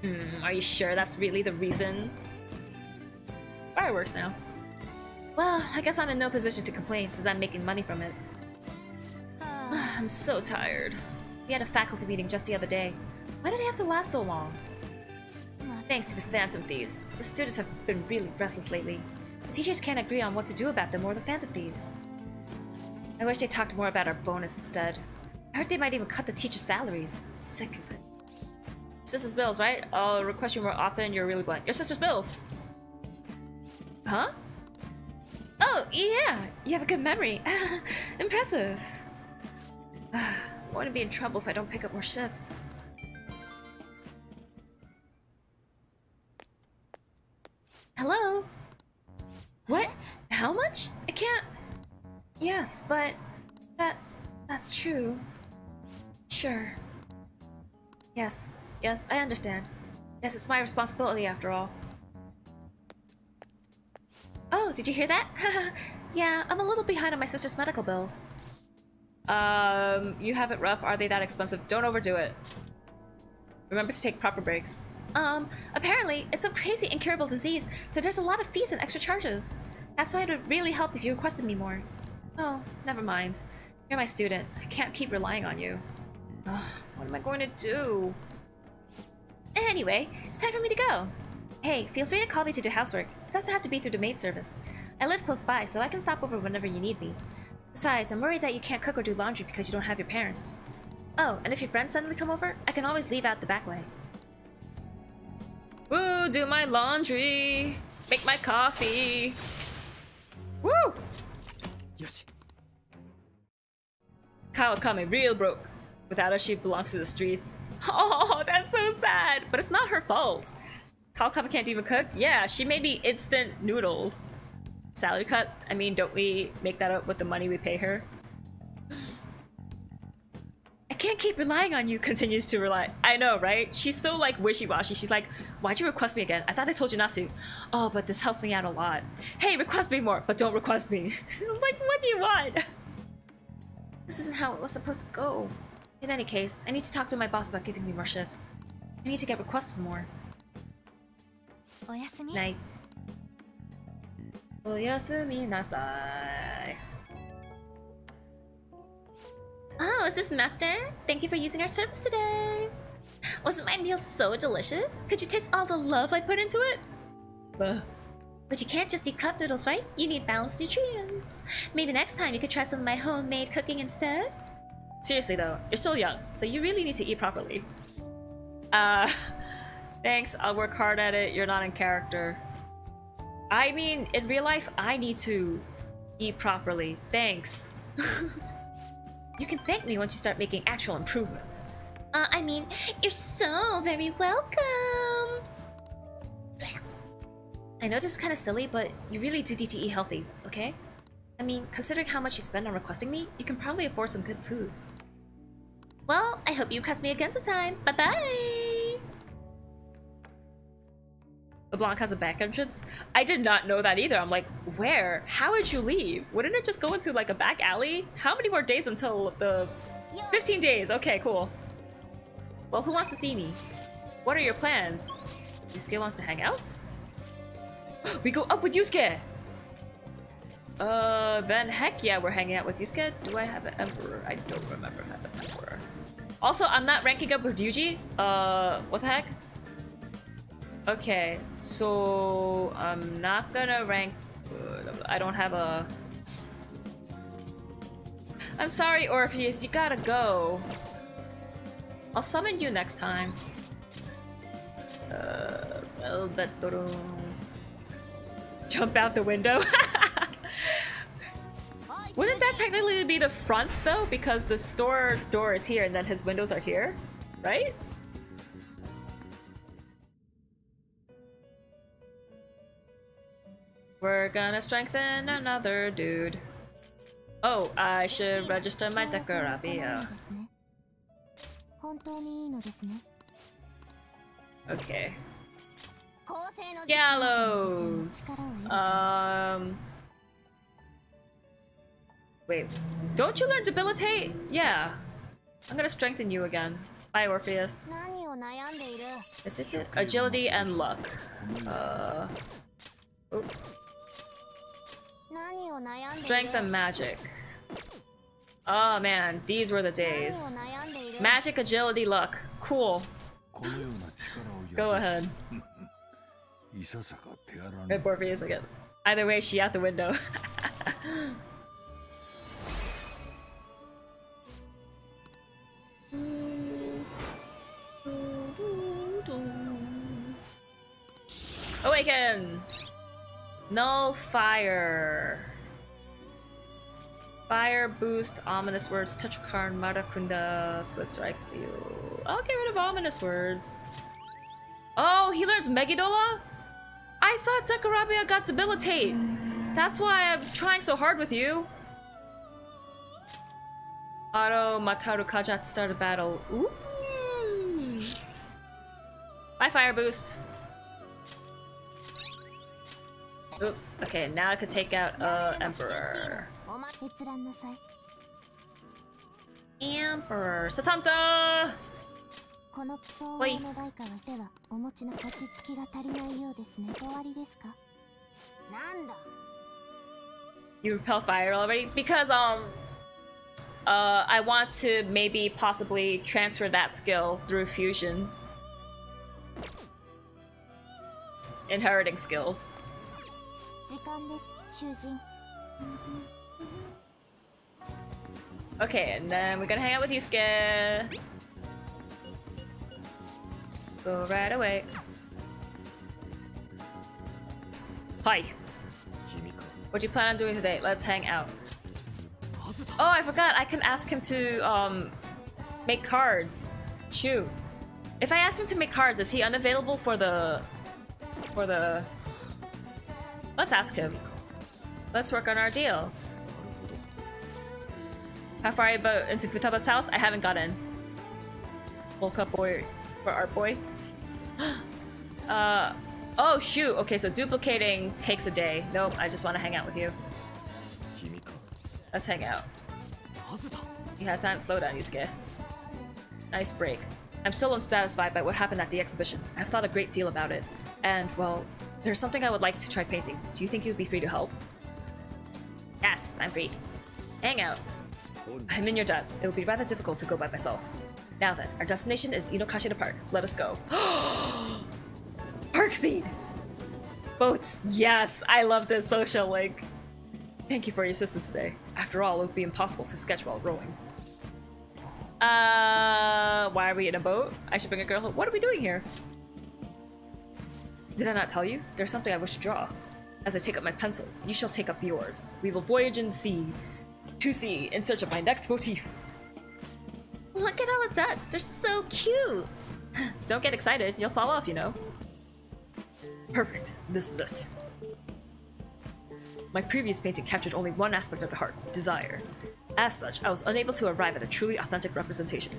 Hmm, are you sure that's really the reason? Fireworks now. Well, I guess I'm in no position to complain since I'm making money from it. Uh, I'm so tired. We had a faculty meeting just the other day. Why did it have to last so long? Thanks to the Phantom Thieves. The students have been really restless lately. The teachers can't agree on what to do about them or the Phantom Thieves. I wish they talked more about our bonus instead. I heard they might even cut the teachers' salaries. I'm sick of it. Your sister's bills, right? I'll request you more often. You're really blunt. Your sister's bills! Huh? Oh, yeah! You have a good memory. Impressive. I want to be in trouble if I don't pick up more shifts. Hello? What? How much? I can't... Yes, but that that's true. Sure. Yes, yes, I understand. Yes, it's my responsibility after all. Oh, did you hear that? Yeah, I'm a little behind on my sister's medical bills. Um, you have it rough. Are they that expensive? Don't overdo it. Remember to take proper breaks. Um, apparently, it's some crazy incurable disease, so there's a lot of fees and extra charges. That's why it would really help if you requested me more. Oh, never mind. You're my student. I can't keep relying on you. Ugh, what am I going to do? Anyway, it's time for me to go. Hey, feel free to call me to do housework. It doesn't have to be through the maid service. I live close by, so I can stop over whenever you need me. Besides, I'm worried that you can't cook or do laundry because you don't have your parents. Oh, and if your friends suddenly come over, I can always leave out the back way. Woo, do my laundry! Make my coffee! Woo! Yoshi. Kawakami real broke. Without her, she belongs to the streets. Oh, that's so sad! But it's not her fault! Kawakami can't even cook? Yeah, she made me instant noodles. Salary cut? I mean, don't we make that up with the money we pay her? I can't keep relying on you, continues to rely. I know, right? She's so like wishy-washy. She's like, why'd you request me again? I thought I told you not to. Oh, but this helps me out a lot. Hey, request me more, but don't request me. I'm like, what do you want? This isn't how it was supposed to go. In any case, I need to talk to my boss about giving me more shifts. I need to get requested more. Oyasumi? Night. Oyasumi nasai. Oh, is this Master? Thank you for using our service today. Wasn't my meal so delicious? Could you taste all the love I put into it? Bah. But you can't just eat cup noodles, right? You need balanced nutrients. Maybe next time you could try some of my homemade cooking instead? Seriously though, you're still young, so you really need to eat properly. Uh, thanks, I'll work hard at it, you're not in character. I mean, in real life, I need to eat properly. Thanks. You can thank me once you start making actual improvements. Uh, I mean, you're so very welcome! I know this is kind of silly, but you really do need to eat healthy, okay? I mean, considering how much you spend on requesting me, you can probably afford some good food. Well, I hope you request me again sometime. Bye bye! LeBlanc has a back entrance? I did not know that either. I'm like, where? How would you leave? Wouldn't it just go into like a back alley? How many more days until the... fifteen days! Okay, cool. Well, who wants to see me? What are your plans? Yusuke wants to hang out? We go up with Yusuke! Uh, then heck yeah, we're hanging out with Yusuke. Do I have an emperor? I don't remember having an emperor. Also, I'm not ranking up with Ryuji. Uh, what the heck? Okay, so I'm not gonna rank... I don't have a... I'm sorry, Orpheus, you gotta go. I'll summon you next time. Uh, Elbetoro. Jump out the window. Wouldn't that technically be the front though? Because the store door is here and then his windows are here, right? We're gonna strengthen another dude. Oh, I should register my Dekarabia. Okay. Gallows! Um... Wait, don't you learn Debilitate? Yeah. I'm gonna strengthen you again. Bye, Orpheus. Agility and luck. Uh... Oh. Strength and magic. Oh man, these were the days. Magic, agility, luck. Cool. Go ahead. Rip Orpheus again. Either way, she out the window. Awaken! Null fire. Fire boost, ominous words, touch karn, marakunda, swift strikes to you. I'll get rid of ominous words. Oh, he learns Megidola? I thought Dekarabia got debilitate. That's why I'm trying so hard with you. Auto Makaru Kaja to start a battle. Ooh. Bye, fire boost. Oops. Okay, now I could take out uh Emperor. Emperor Satanta. Wait. You repel fire already? Because um uh I want to maybe possibly transfer that skill through fusion. Inheriting skills. Okay, and then we're gonna hang out with Yusuke. Go right away. Hi. What do you plan on doing today? Let's hang out. Oh, I forgot. I can ask him to um make cards. Shoot. If I ask him to make cards, is he unavailable for the for the? Let's ask him. Let's work on our deal. How far are you about into Futaba's palace? I haven't gotten. Bulk up boy for art boy. uh oh shoot. Okay, so duplicating takes a day. Nope. I just want to hang out with you. Let's hang out. You have time? Slow down, Yusuke. Nice break. I'm still unsatisfied by what happened at the exhibition. I've thought a great deal about it. And, well, there's something I would like to try painting. Do you think you'd be free to help? Yes, I'm free. Hang out. I'm in your debt. It would be rather difficult to go by myself. Now then, our destination is Inokashira Park. Let us go. Park scene! Boats! Yes! I love this social link. Thank you for your assistance today. After all, it would be impossible to sketch while rowing. Uh, why are we in a boat? I should bring a girl home. What are we doing here? Did I not tell you? There's something I wish to draw. As I take up my pencil, you shall take up yours. We will voyage in sea to sea in search of my next motif. Look at all the ducks. They're so cute. Don't get excited. You'll fall off, you know. Perfect. This is it. My previous painting captured only one aspect of the heart, desire. As such, I was unable to arrive at a truly authentic representation.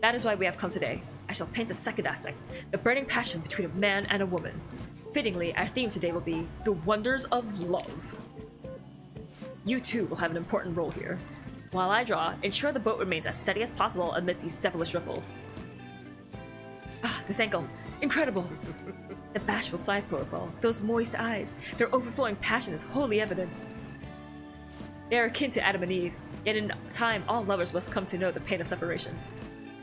That is why we have come today. I shall paint a second aspect, the burning passion between a man and a woman. Fittingly, our theme today will be the wonders of love. You too will have an important role here. While I draw, ensure the boat remains as steady as possible amid these devilish ripples. Ah, this angle. Incredible! The bashful side profile, those moist eyes, their overflowing passion is wholly evident. They are akin to Adam and Eve, yet in time all lovers must come to know the pain of separation.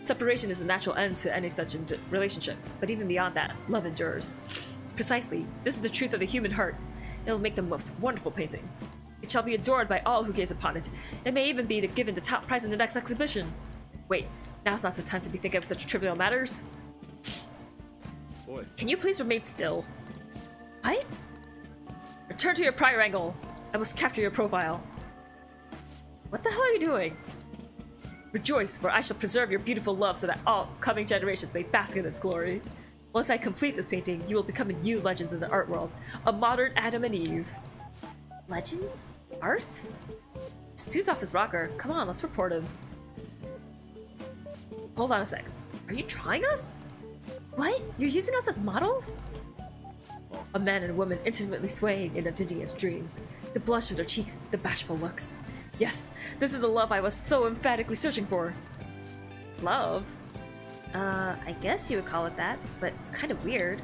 Separation is a natural end to any such relationship, but even beyond that, love endures. Precisely, this is the truth of the human heart. It will make the most wonderful painting. It shall be adored by all who gaze upon it. It may even be given the top prize in the next exhibition. Wait, now's not the time to be thinking of such trivial matters. Can you please remain still? What? Return to your prior angle. I must capture your profile. What the hell are you doing? Rejoice, for I shall preserve your beautiful love so that all coming generations may bask in its glory. Once I complete this painting, you will become a new legend in the art world. A modern Adam and Eve. Legends? Art? This dude's off his rocker. Come on, let's report him. Hold on a sec. Are you trying us? What? You're using us as models? A man and a woman intimately swaying in indigenous dreams. The blush of their cheeks, the bashful looks. Yes, this is the love I was so emphatically searching for. Love? Uh, I guess you would call it that, but it's kind of weird.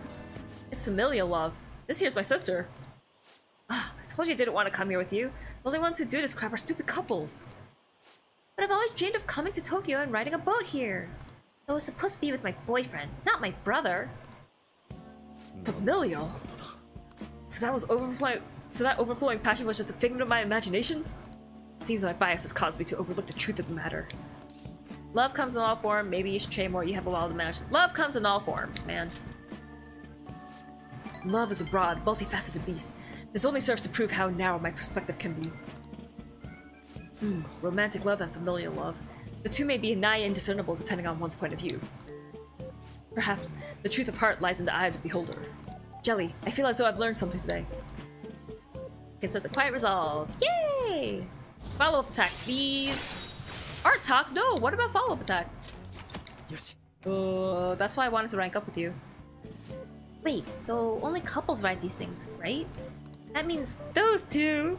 It's familial love. This here's my sister. Ugh, I told you I didn't want to come here with you. The only ones who do this crap are stupid couples. But I've always dreamed of coming to Tokyo and riding a boat here. It was supposed to be with my boyfriend, not my brother. Familial? So that was overflowing. So that overflowing passion was just a figment of my imagination? It seems my bias has caused me to overlook the truth of the matter. Love comes in all forms. Maybe you should train more. You have a wild imagination. Love comes in all forms, man. Love is a broad, multifaceted beast. This only serves to prove how narrow my perspective can be. Hmm, romantic love and familial love. The two may be nigh indiscernible depending on one's point of view. Perhaps the truth of heart lies in the eye of the beholder. Jelly, I feel as though I've learned something today. It says a quiet resolve. Yay! Follow-up attack, please. Art talk? No, what about follow-up attack? Yes. Oh, that's why I wanted to rank up with you. Wait, so only couples ride these things, right? That means those two.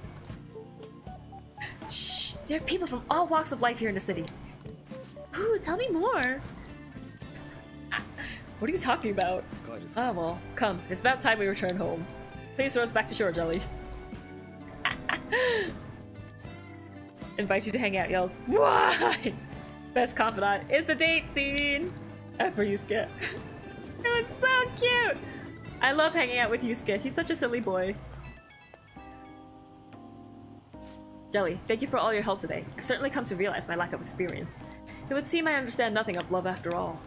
Shh, there are people from all walks of life here in the city. Ooh, tell me more! What are you talking about? Ah, oh, well, come. It's about time we return home. Please throw us back to shore, Jelly. Invite you to hang out, yells. Why? Best confidant is the date scene! After Yusuke. It was so cute! I love hanging out with Yusuke. He's such a silly boy. Jelly, thank you for all your help today. I've certainly come to realize my lack of experience. It would seem I understand nothing of love after all.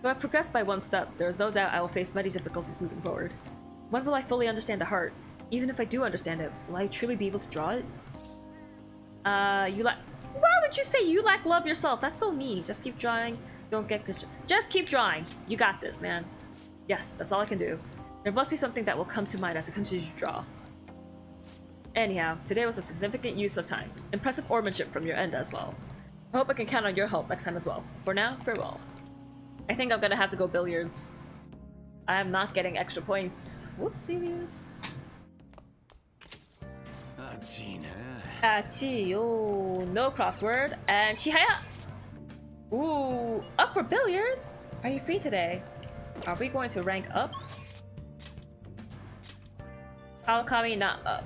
Though I've progressed by one step, there is no doubt I will face many difficulties moving forward. When will I fully understand a heart? Even if I do understand it, will I truly be able to draw it? Uh, you lack- Why would you say you lack love yourself? That's so mean. Just keep drawing. Don't get- Just keep drawing. You got this, man. Yes, that's all I can do. There must be something that will come to mind as I continue to draw. Anyhow, today was a significant use of time. Impressive oarsmanship from your end as well. I hope I can count on your help next time as well. For now, farewell. I think I'm gonna have to go billiards. I'm not getting extra points. Whoopsies. Achi, oh, no crossword. And Chihaya! Ooh, up for billiards? Are you free today? Are we going to rank up? Kawakami not up.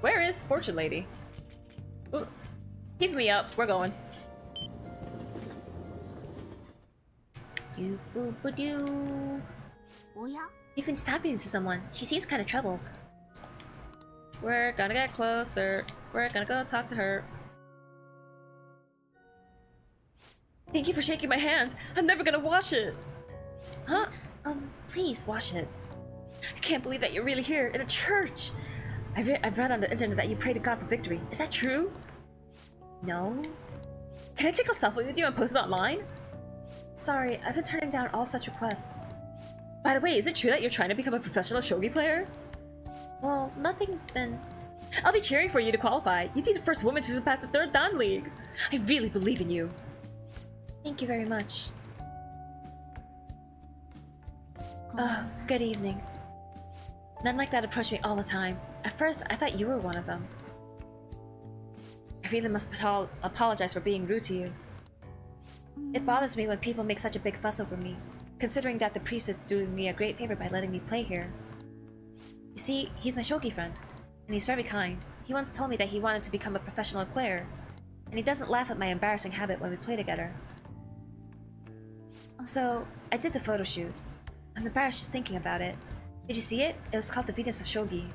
Where is Fortune Lady? Ooh, keep me up, we're going. You boo boo doo. Oh yeah? You've been stopping to someone. She seems kind of troubled. We're gonna get closer. We're gonna go talk to her. Thank you for shaking my hand. I'm never gonna wash it. Huh? Um, please wash it. I can't believe that you're really here in a church. I re I've read on the internet that you pray to God for victory. Is that true? No. Can I take a selfie with you and post it online? Sorry, I've been turning down all such requests. By the way, is it true that you're trying to become a professional shogi player? Well, nothing's been... I'll be cheering for you to qualify. You'd be the first woman to surpass the third Dan League. I really believe in you. Thank you very much. Oh, good evening. Men like that approach me all the time. At first, I thought you were one of them. I really must apologize for being rude to you. It bothers me when people make such a big fuss over me, considering that the priest is doing me a great favor by letting me play here. You see, he's my shogi friend, and he's very kind. He once told me that he wanted to become a professional player, and he doesn't laugh at my embarrassing habit when we play together. Also, I did the photo shoot. I'm embarrassed just thinking about it. Did you see it? It was called the Venus of Shogi.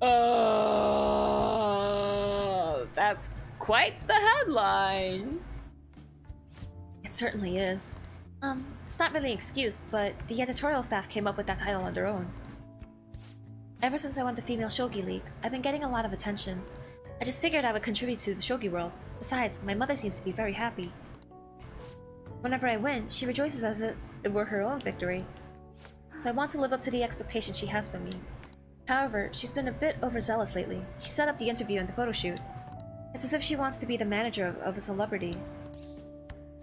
Oh, that's quite the headline. It certainly is. Um, it's not really an excuse, but the editorial staff came up with that title on their own. Ever since I won the Female Shogi League, I've been getting a lot of attention. I just figured I would contribute to the shogi world. Besides, my mother seems to be very happy. Whenever I win, she rejoices as if it were her own victory. So I want to live up to the expectation she has for me. However, she's been a bit overzealous lately. She set up the interview and the photo shoot. It's as if she wants to be the manager of, of a celebrity.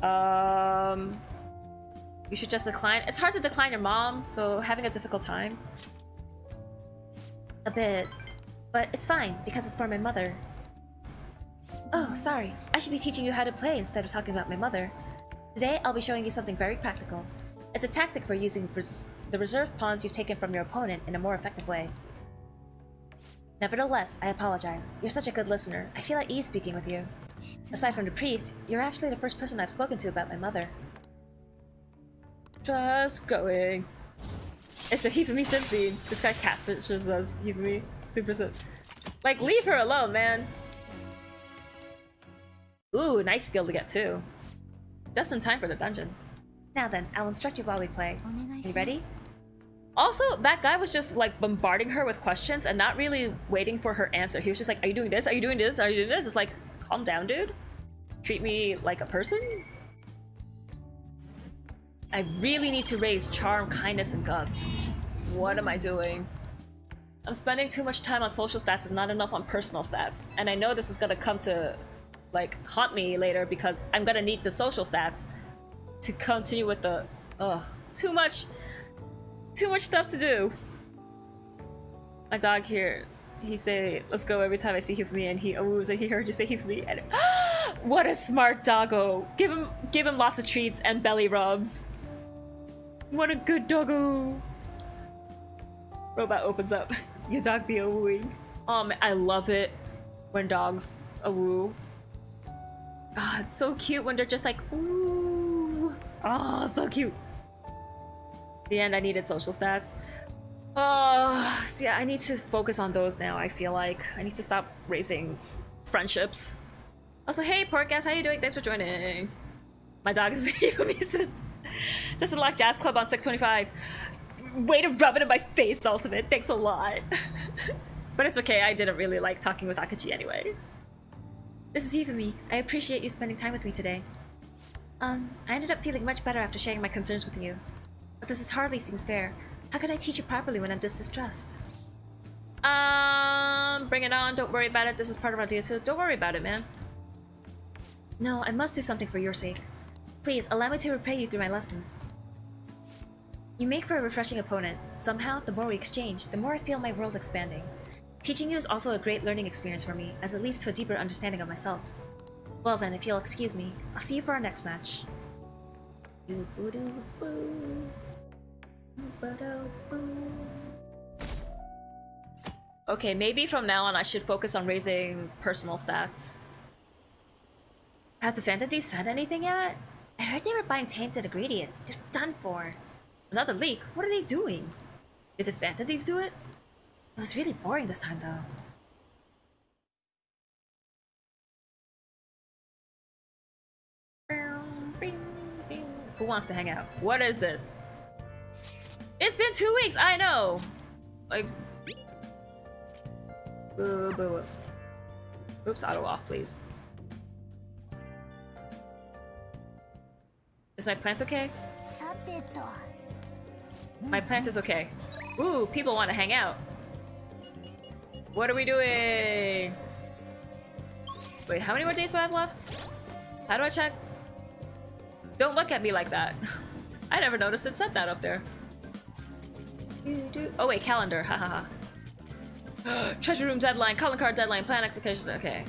Um... You should just decline. It's hard to decline your mom, so having a difficult time. A bit. But it's fine, because it's for my mother. Oh, sorry. I should be teaching you how to play instead of talking about my mother. Today, I'll be showing you something very practical. It's a tactic for using res the reserve pawns you've taken from your opponent in a more effective way. Nevertheless, I apologize. You're such a good listener. I feel at ease speaking with you. Aside from the priest, you're actually the first person I've spoken to about my mother. Just going. It's the Hifumi sim scene. This guy catfishes us. Hifumi. Super sim. Like, leave her alone, man. Ooh, nice skill to get too. Just in time for the dungeon. Now then, I'll instruct you while we play. You ready? Also, that guy was just like bombarding her with questions and not really waiting for her answer. He was just like, are you doing this? Are you doing this? Are you doing this? It's like, calm down, dude. Treat me like a person? I really need to raise charm, kindness, and guts. What am I doing? I'm spending too much time on social stats and not enough on personal stats. And I know this is gonna come to like haunt me later because I'm gonna need the social stats to continue with the... Ugh. Too much... Too much stuff to do. My dog hears. He say, let's go every time I see Hifumi, and he oohs and he heard you say Hifumi, and... What a smart doggo! Give him, give him lots of treats and belly rubs. What a good doggo! Robot opens up. Your dog be oohing. Um, I love it when dogs ooh. Ah, oh, it's so cute when they're just like, ooh. Oh, so cute. The end, I needed social stats. Oh, so yeah, I need to focus on those now, I feel like. I need to stop raising friendships. Also, hey, Parcast, how you doing? Thanks for joining. My dog is Yumi's. Just unlocked Jazz Club on six twenty-five. Way to rub it in my face, Ultimate. Thanks a lot. But it's okay, I didn't really like talking with Akechi anyway. This is Hifumi. I appreciate you spending time with me today. Um, I ended up feeling much better after sharing my concerns with you. But this is hardly seems fair. How can I teach you properly when I'm this distressed? Um, bring it on. Don't worry about it. This is part of our deal, so don't worry about it, man. No, I must do something for your sake. Please, allow me to repay you through my lessons. You make for a refreshing opponent. Somehow, the more we exchange, the more I feel my world expanding. Teaching you is also a great learning experience for me, as it leads to a deeper understanding of myself. Well then, if you'll excuse me, I'll see you for our next match. Okay, maybe from now on I should focus on raising personal stats. Have the Phantom Thieves said anything yet? I heard they were buying tainted ingredients. They're done for. Another leak? What are they doing? Did the Phantom Thieves do it? It was really boring this time though. Who wants to hang out? What is this? It's been two weeks, I know! Like... Boo, boo, boo. Oops, auto off, please. Is my plant okay? My plant is okay. Ooh, people want to hang out. What are we doing? Wait, how many more days do I have left? How do I check? Don't look at me like that. I never noticed it said that up there. Oh wait, calendar, hahaha. Treasure room deadline, calling card deadline, plan execution, okay.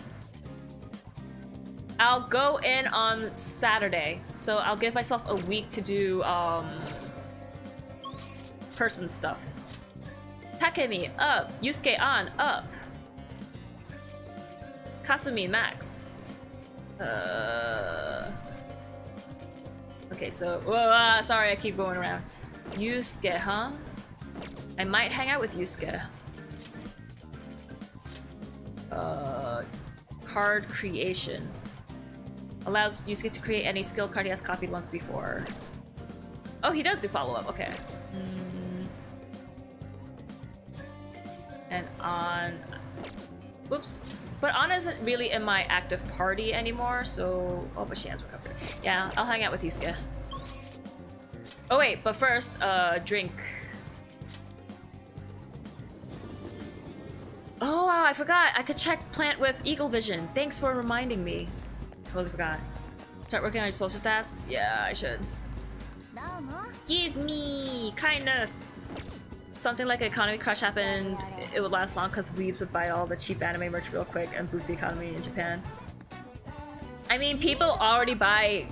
I'll go in on Saturday, so I'll give myself a week to do, um... person stuff. Takemi, up. Yusuke, on, up. Kasumi, max. Uh... Okay, so... Whoa, uh, sorry, I keep going around. Yusuke, huh? I might hang out with Yusuke. Uh... Card creation. Allows Yusuke to create any skill card he has copied once before. Oh, he does do follow-up, okay. Mm. And on... Whoops. But Anna isn't really in my active party anymore, so... Oh, but she has recovered. Yeah, I'll hang out with Yusuke. Oh wait, but first, uh, drink. Oh wow, I forgot! I could check plant with Eagle Vision. Thanks for reminding me. Totally forgot. Start working on your social stats? Yeah, I should. Give me kindness! Something like an economy crash happened. It would last long because weebs would buy all the cheap anime merch real quick and boost the economy in Japan. I mean, people already buy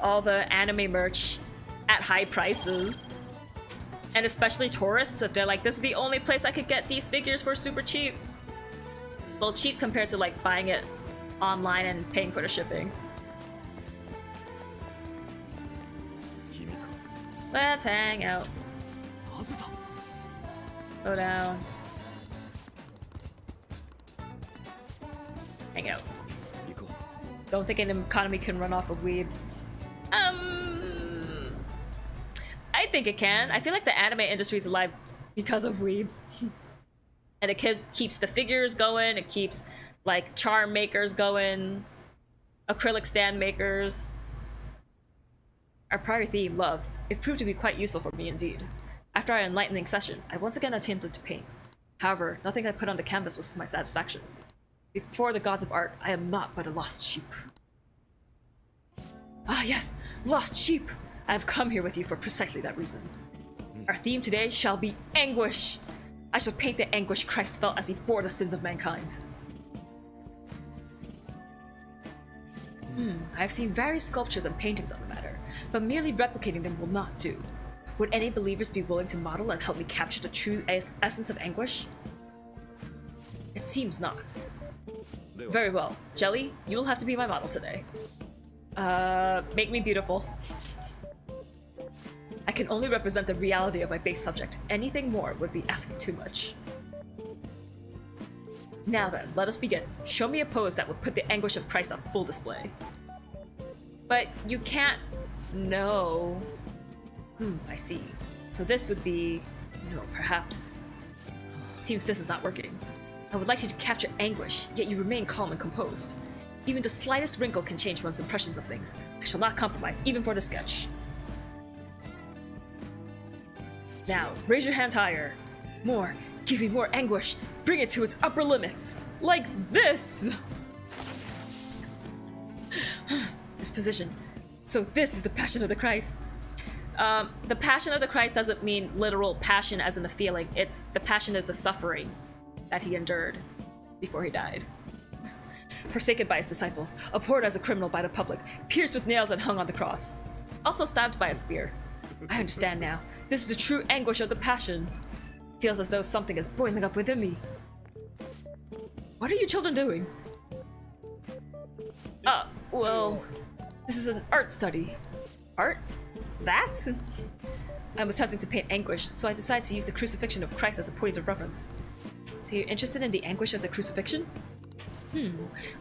all the anime merch at high prices. And especially tourists, if they're like, this is the only place I could get these figures for super cheap. Well, cheap compared to like buying it online and paying for the shipping. Let's hang out. Go down. Hang out. Don't think an economy can run off of weebs. Um, I think it can. I feel like the anime industry is alive because of weebs. And it keeps keeps the figures going. It keeps like charm makers going, acrylic stand makers. Our prior theme, love, it proved to be quite useful for me indeed. After our enlightening session, I once again attempted to paint. However, nothing I put on the canvas was to my satisfaction. Before the gods of art, I am not but a lost sheep. Ah yes, lost sheep! I have come here with you for precisely that reason. Our theme today shall be anguish! I shall paint the anguish Christ felt as he bore the sins of mankind. Hmm, I have seen various sculptures and paintings on the matter, but merely replicating them will not do. Would any believers be willing to model and help me capture the true es essence of anguish? It seems not. Very well. Jelly, you will have to be my model today. Uh, make me beautiful. I can only represent the reality of my base subject. Anything more would be asking too much. Now then, let us begin. Show me a pose that would put the anguish of Christ on full display. But you can't... No. Hmm, I see. So this would be... No, perhaps... Seems this is not working. I would like you to capture anguish, yet you remain calm and composed. Even the slightest wrinkle can change one's impressions of things. I shall not compromise, even for the sketch. Now, raise your hands higher. More. Give me more anguish. Bring it to its upper limits. Like this! This position. So this is the passion of the Christ. Um, the passion of the Christ doesn't mean literal passion as in the feeling. It's the passion is the suffering that he endured before he died. Forsaken by his disciples, abhorred as a criminal by the public, pierced with nails and hung on the cross. Also stabbed by a spear. I understand now. This is the true anguish of the passion. Feels as though something is boiling up within me. What are you children doing? Ah, uh, well, this is an art study. Art? That? I'm attempting to paint anguish, so I decided to use the crucifixion of Christ as a point of reference. So you're interested in the anguish of the crucifixion? Hmm.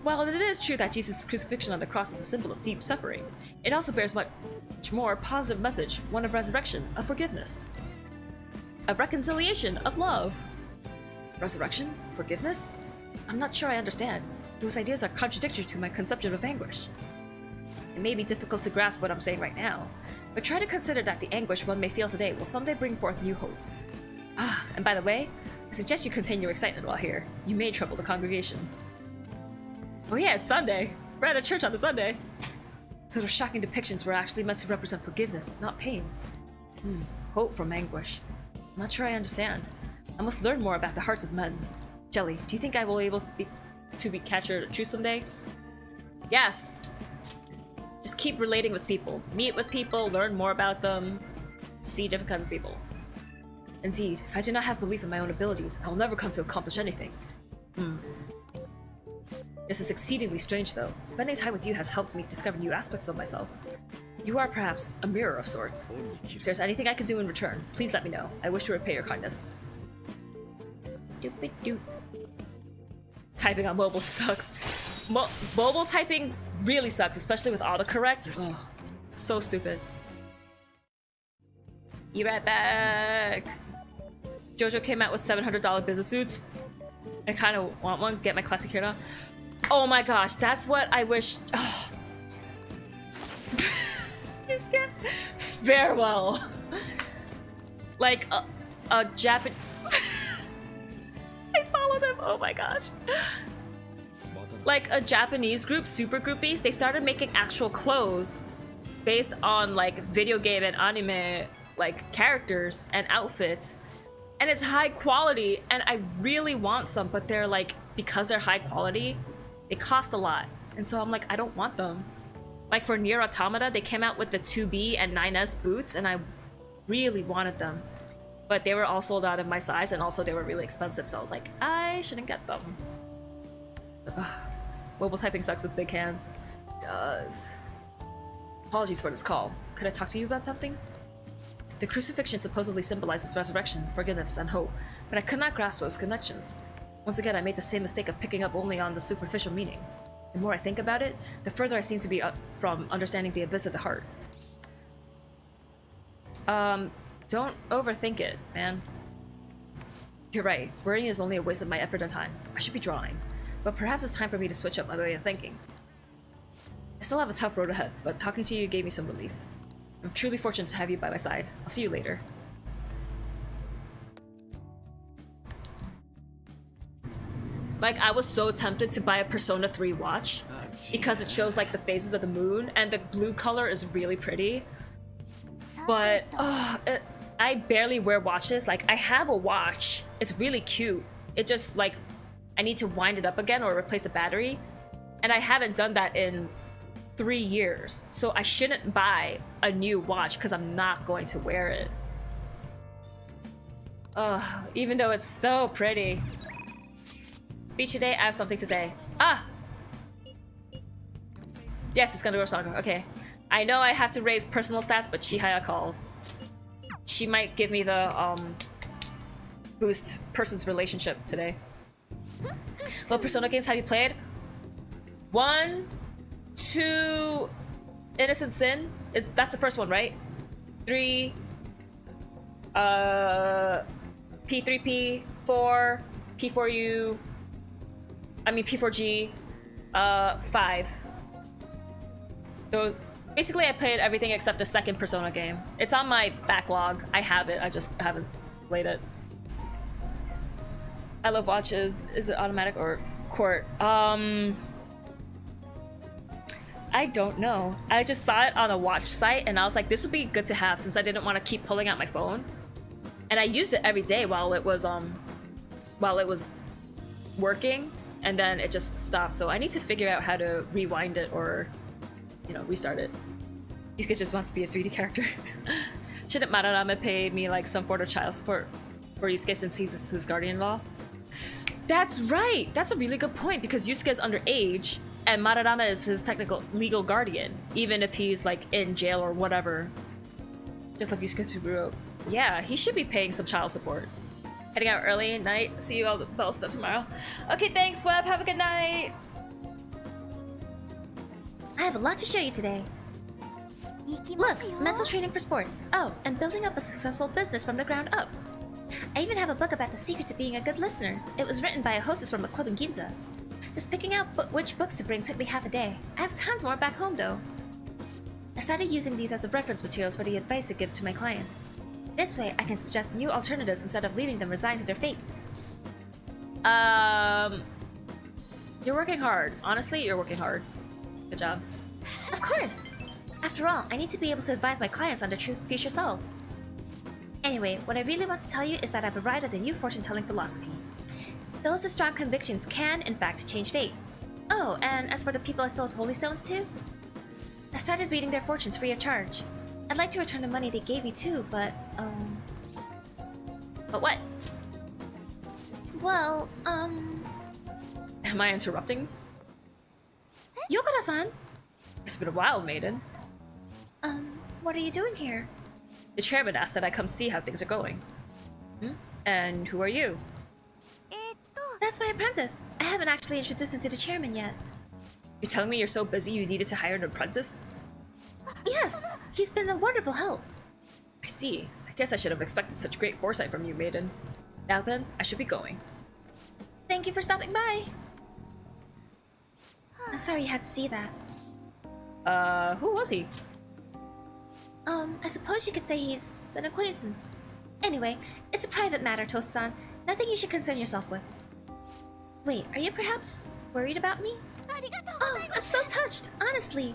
While it is true that Jesus' crucifixion on the cross is a symbol of deep suffering, it also bears much more positive message, one of resurrection, of forgiveness. Of reconciliation, of love. Resurrection? Forgiveness? I'm not sure I understand. Those ideas are contradictory to my conception of anguish. It may be difficult to grasp what I'm saying right now, but try to consider that the anguish one may feel today will someday bring forth new hope. Ah, and by the way, I suggest you contain your excitement while here. You may trouble the congregation. Oh yeah, it's Sunday. We're at a church on the Sunday. So those shocking depictions were actually meant to represent forgiveness, not pain. Hmm, hope from anguish. I'm not sure I understand. I must learn more about the hearts of men. Jelly, do you think I will be able to be, to be captured true someday? Yes! Just keep relating with people. Meet with people, learn more about them, see different kinds of people. Indeed, if I do not have belief in my own abilities, I will never come to accomplish anything. Hmm. This is exceedingly strange though. Spending time with you has helped me discover new aspects of myself. You are perhaps a mirror of sorts. If there's anything I can do in return, please let me know. I wish to repay your kindness. Doop-a-doop. Typing on mobile sucks. Mo mobile typing really sucks, especially with autocorrect. Oh, so stupid. Be right back. JoJo came out with seven hundred dollar business suits. I kind of want one. Get my classic hair now. Oh my gosh, that's what I wish. Oh. Farewell. Like a, a Japan. I followed him. Oh my gosh. Like a Japanese group, Super Groupies, they started making actual clothes based on like video game and anime like characters and outfits. And it's high quality and I really want some, but they're like, because they're high quality, they cost a lot. And so I'm like, I don't want them. Like for Nier Automata, they came out with the two B and nine S boots and I really wanted them. But they were all sold out of my size and also they were really expensive, so I was like, I shouldn't get them. Ugh. Mobile typing sucks with big hands. It does. Apologies for this call. Could I talk to you about something? The crucifixion supposedly symbolizes resurrection, forgiveness, and hope, but I could not grasp those connections. Once again, I made the same mistake of picking up only on the superficial meaning. The more I think about it, the further I seem to be up from understanding the abyss of the heart. Um, don't overthink it, man. You're right, worrying is only a waste of my effort and time. I should be drawing, but perhaps it's time for me to switch up my way of thinking. I still have a tough road ahead, but talking to you gave me some relief. I'm truly fortunate to have you by my side. I'll see you later. Like, I was so tempted to buy a Persona three watch because it shows like the phases of the moon and the blue color is really pretty. But oh, it, I barely wear watches. Like, I have a watch. It's really cute. It just like, I need to wind it up again or replace the battery. And I haven't done that in three years. So I shouldn't buy a new watch because I'm not going to wear it. Oh, even though it's so pretty. Speech today, I have something to say. Ah! Yes, it's gonna grow stronger. Okay. I know I have to raise personal stats, but Chihaya calls. She might give me the um boost person's relationship today. What Persona games have you played? One, two, Innocent Sin. Is that's the first one, right? Three, uh, P three P, four, P four U. I mean P four G, uh, five. Those. Basically, I played everything except the second Persona game. It's on my backlog. I have it. I just haven't played it. I love watches. Is it automatic or court? Um, I don't know. I just saw it on a watch site, and I was like, this would be good to have since I didn't want to keep pulling out my phone. And I used it every day while it was um, while it was working, and then it just stopped. So I need to figure out how to rewind it or, you know, restart it. Yusuke just wants to be a three D character. Shouldn't Madarame pay me like some sort of child support for Yusuke since he's his guardian-in-law? That's right! That's a really good point because Yusuke is underage and Madarame is his technical legal guardian, even if he's like in jail or whatever. Just like Yusuke Tsuburo. Yeah, he should be paying some child support. Heading out early at night. See you all the bell stuff tomorrow. Okay, thanks Web. Have a good night. I have a lot to show you today. Look, mental training for sports. Oh, and building up a successful business from the ground up. I even have a book about the secret to being a good listener. It was written by a hostess from a club in Ginza. Just picking out bo which books to bring took me half a day. I have tons more back home though. I started using these as a reference materials for the advice I give to my clients. This way, I can suggest new alternatives instead of leaving them resigned to their fates. Um, you're working hard. Honestly, you're working hard. Good job. Of course! After all, I need to be able to advise my clients on their true future selves. Anyway, what I really want to tell you is that I've arrived at a new fortune-telling philosophy. Those with strong convictions can, in fact, change fate. Oh, and as for the people I sold holy stones to? I started reading their fortunes free of charge. I'd like to return the money they gave me too, but, um... But what? Well, um... Am I interrupting? Yokura-san! It's been a while, maiden. Um, what are you doing here? The chairman asked that I come see how things are going. Hmm? And who are you? That's my apprentice. I haven't actually introduced him to the chairman yet. You're telling me you're so busy you needed to hire an apprentice? Yes! He's been a wonderful help. I see. I guess I should have expected such great foresight from you, maiden. Now then, I should be going. Thank you for stopping by. I'm sorry you had to see that. Uh, who was he? Um, I suppose you could say he's an acquaintance. Anyway, it's a private matter, Toast-san. Nothing you should concern yourself with. Wait, are you perhaps worried about me? Oh, I'm so touched, honestly.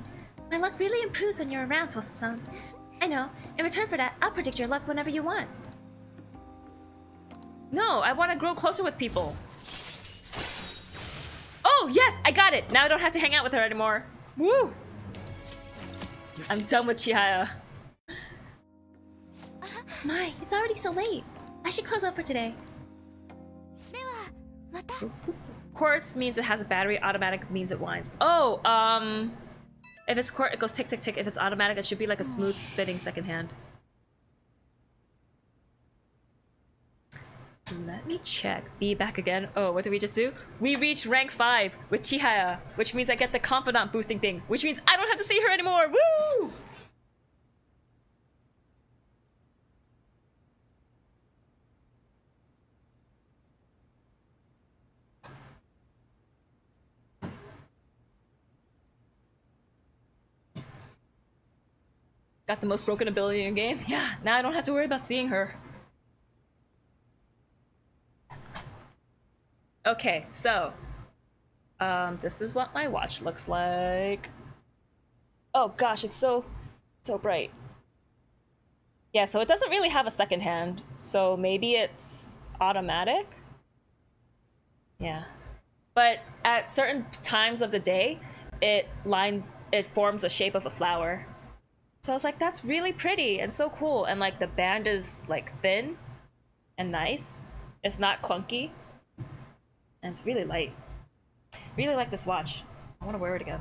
My luck really improves when you're around, Toast-san. I know. In return for that, I'll predict your luck whenever you want. No, I want to grow closer with people. Oh, yes, I got it! Now I don't have to hang out with her anymore. Woo! I'm done with Chihaya. My, it's already so late. I should close up for today. Quartz means it has a battery. Automatic means it winds. Oh, um... If it's quartz, it goes tick, tick, tick. If it's automatic, it should be like a smooth spinning second hand. Let me check. Be back again. Oh, what did we just do? We reached rank five with Chihaya, which means I get the confidant boosting thing, which means I don't have to see her anymore. Woo! Got the most broken ability in the game. Yeah, now I don't have to worry about seeing her. Okay, so, um, this is what my watch looks like. Oh gosh, it's so, so bright. Yeah, so it doesn't really have a second hand, so maybe it's automatic? Yeah. But at certain times of the day, it lines, it forms the shape of a flower. So I was like, that's really pretty and so cool, and like the band is like thin and nice. It's not clunky. And it's really light. Really like this watch. I want to wear it again.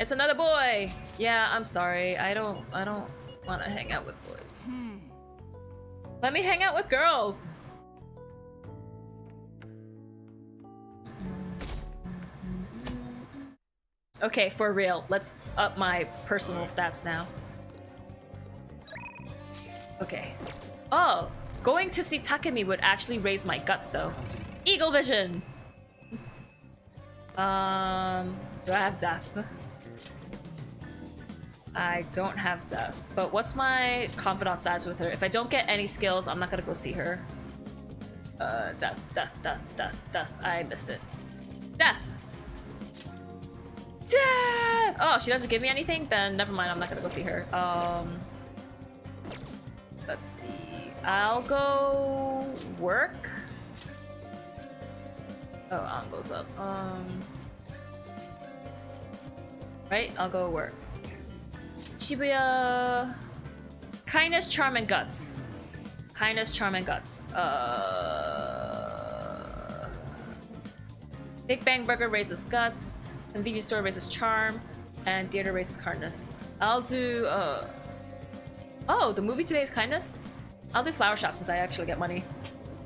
It's another boy! Yeah, I'm sorry. I don't I don't want to hang out with boys. Hmm. Let me hang out with girls! Okay, for real. Let's up my personal stats now. Okay. Oh! Going to see Takemi would actually raise my guts, though. Eagle vision! Um... Do I have death? I don't have death. But what's my confidant size with her? If I don't get any skills, I'm not gonna go see her. Uh, death, death, death, death, death. I missed it. Death! Death! Oh, she doesn't give me anything? Then never mind, I'm not gonna go see her. Um... Let's see... I'll go... work? Oh, on goes up. Um... Right? I'll go work. Shibuya... Kindness, Charm, and Guts. Kindness, Charm, and Guts. Uh... Big Bang Burger raises Guts. Convenience Store raises Charm. And Theater raises Kindness. I'll do... Uh... Oh, the movie today is Kindness? I'll do Flower Shop since I actually get money.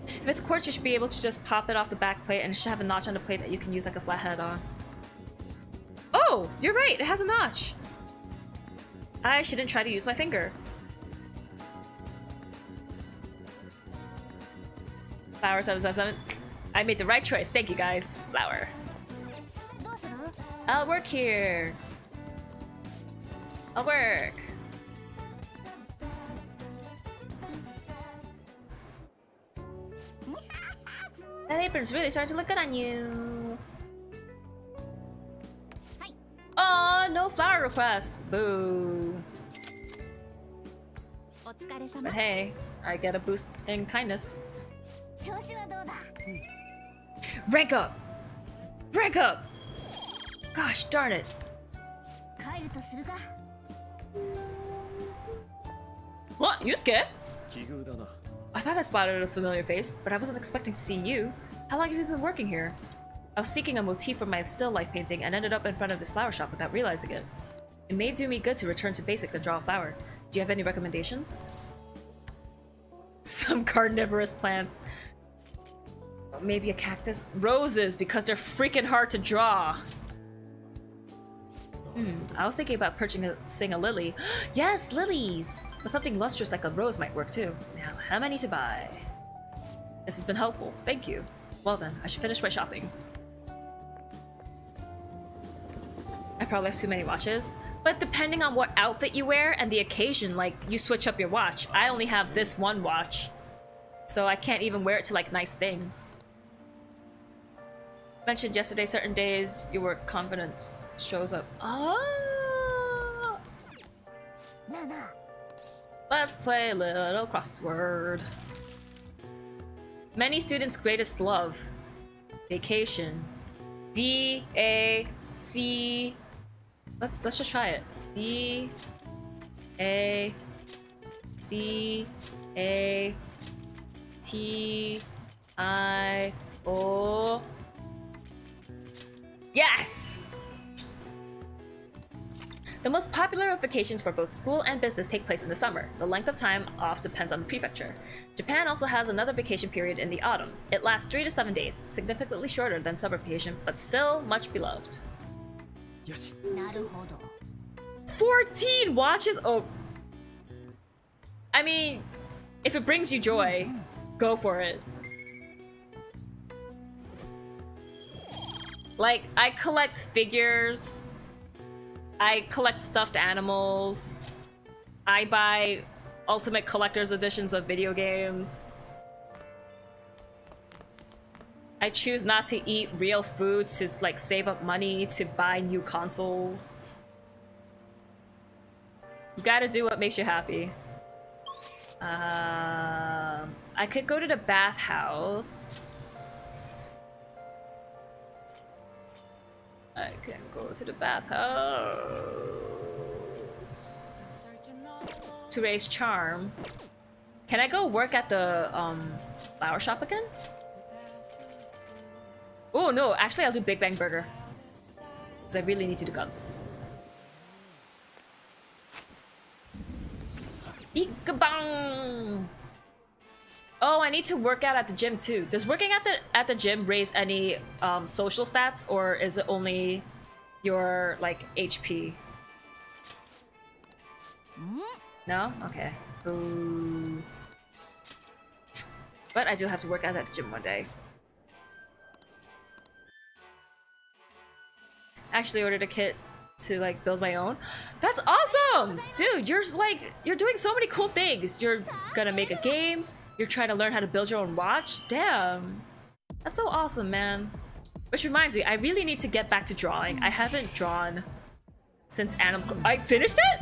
If it's quartz, you should be able to just pop it off the back plate, and it should have a notch on the plate that you can use like a flathead on. Oh, you're right, it has a notch. I shouldn't try to use my finger. Flower seven seven seven. I made the right choice. Thank you guys. Flower. I'll work here. I'll work. That apron's really starting to look good on you. Oh, no flower requests. Boo. But hey, I get a boost in kindness. Rank up! Rank up! Gosh darn it. What? Yusuke? I thought I spotted a familiar face, but I wasn't expecting to see you. How long have you been working here? I was seeking a motif for my still life painting and ended up in front of this flower shop without realizing it. It may do me good to return to basics and draw a flower. Do you have any recommendations? Some carnivorous plants. Maybe a cactus? Roses, because they're freaking hard to draw. Hmm, I was thinking about purchasing a lily. Yes, lilies! But something lustrous like a rose might work too. Now, how many to buy? This has been helpful, thank you. Well then, I should finish my shopping. I probably have too many watches. But depending on what outfit you wear and the occasion, like, you switch up your watch. I only have this one watch. So I can't even wear it to, like, nice things. You mentioned yesterday, certain days, your work confidence shows up. Oh! Let's play a little crossword. Many students' greatest love. Vacation. V A C. Let's let's just try it. V A C A T I O. Yes. The most popular of vacations for both school and business take place in the summer. The length of time off depends on the prefecture. Japan also has another vacation period in the autumn. It lasts three to seven days, significantly shorter than summer vacation, but still much beloved. fourteen watches? Oh. I mean, if it brings you joy, go for it. Like, I collect figures. I collect stuffed animals. I buy Ultimate Collector's Editions of video games. I choose not to eat real food to, like, save up money to buy new consoles. You gotta do what makes you happy. Uh, I could go to the bathhouse. I can go to the bathhouse. To raise charm. Can I go work at the um, flower shop again? Oh no, actually I'll do Big Bang Burger. Because I really need to do guns. Ikebang! Oh, I need to work out at the gym too. Does working at the at the gym raise any um, social stats, or is it only your like H P? No? Okay. Boo. But I do have to work out at the gym one day. Actually ordered a kit to like build my own. That's awesome! Dude, you're like, you're doing so many cool things. You're gonna make a game. You're trying to learn how to build your own watch. Damn. That's so awesome, man. Which reminds me, I really need to get back to drawing. I haven't drawn since Animal... I finished it?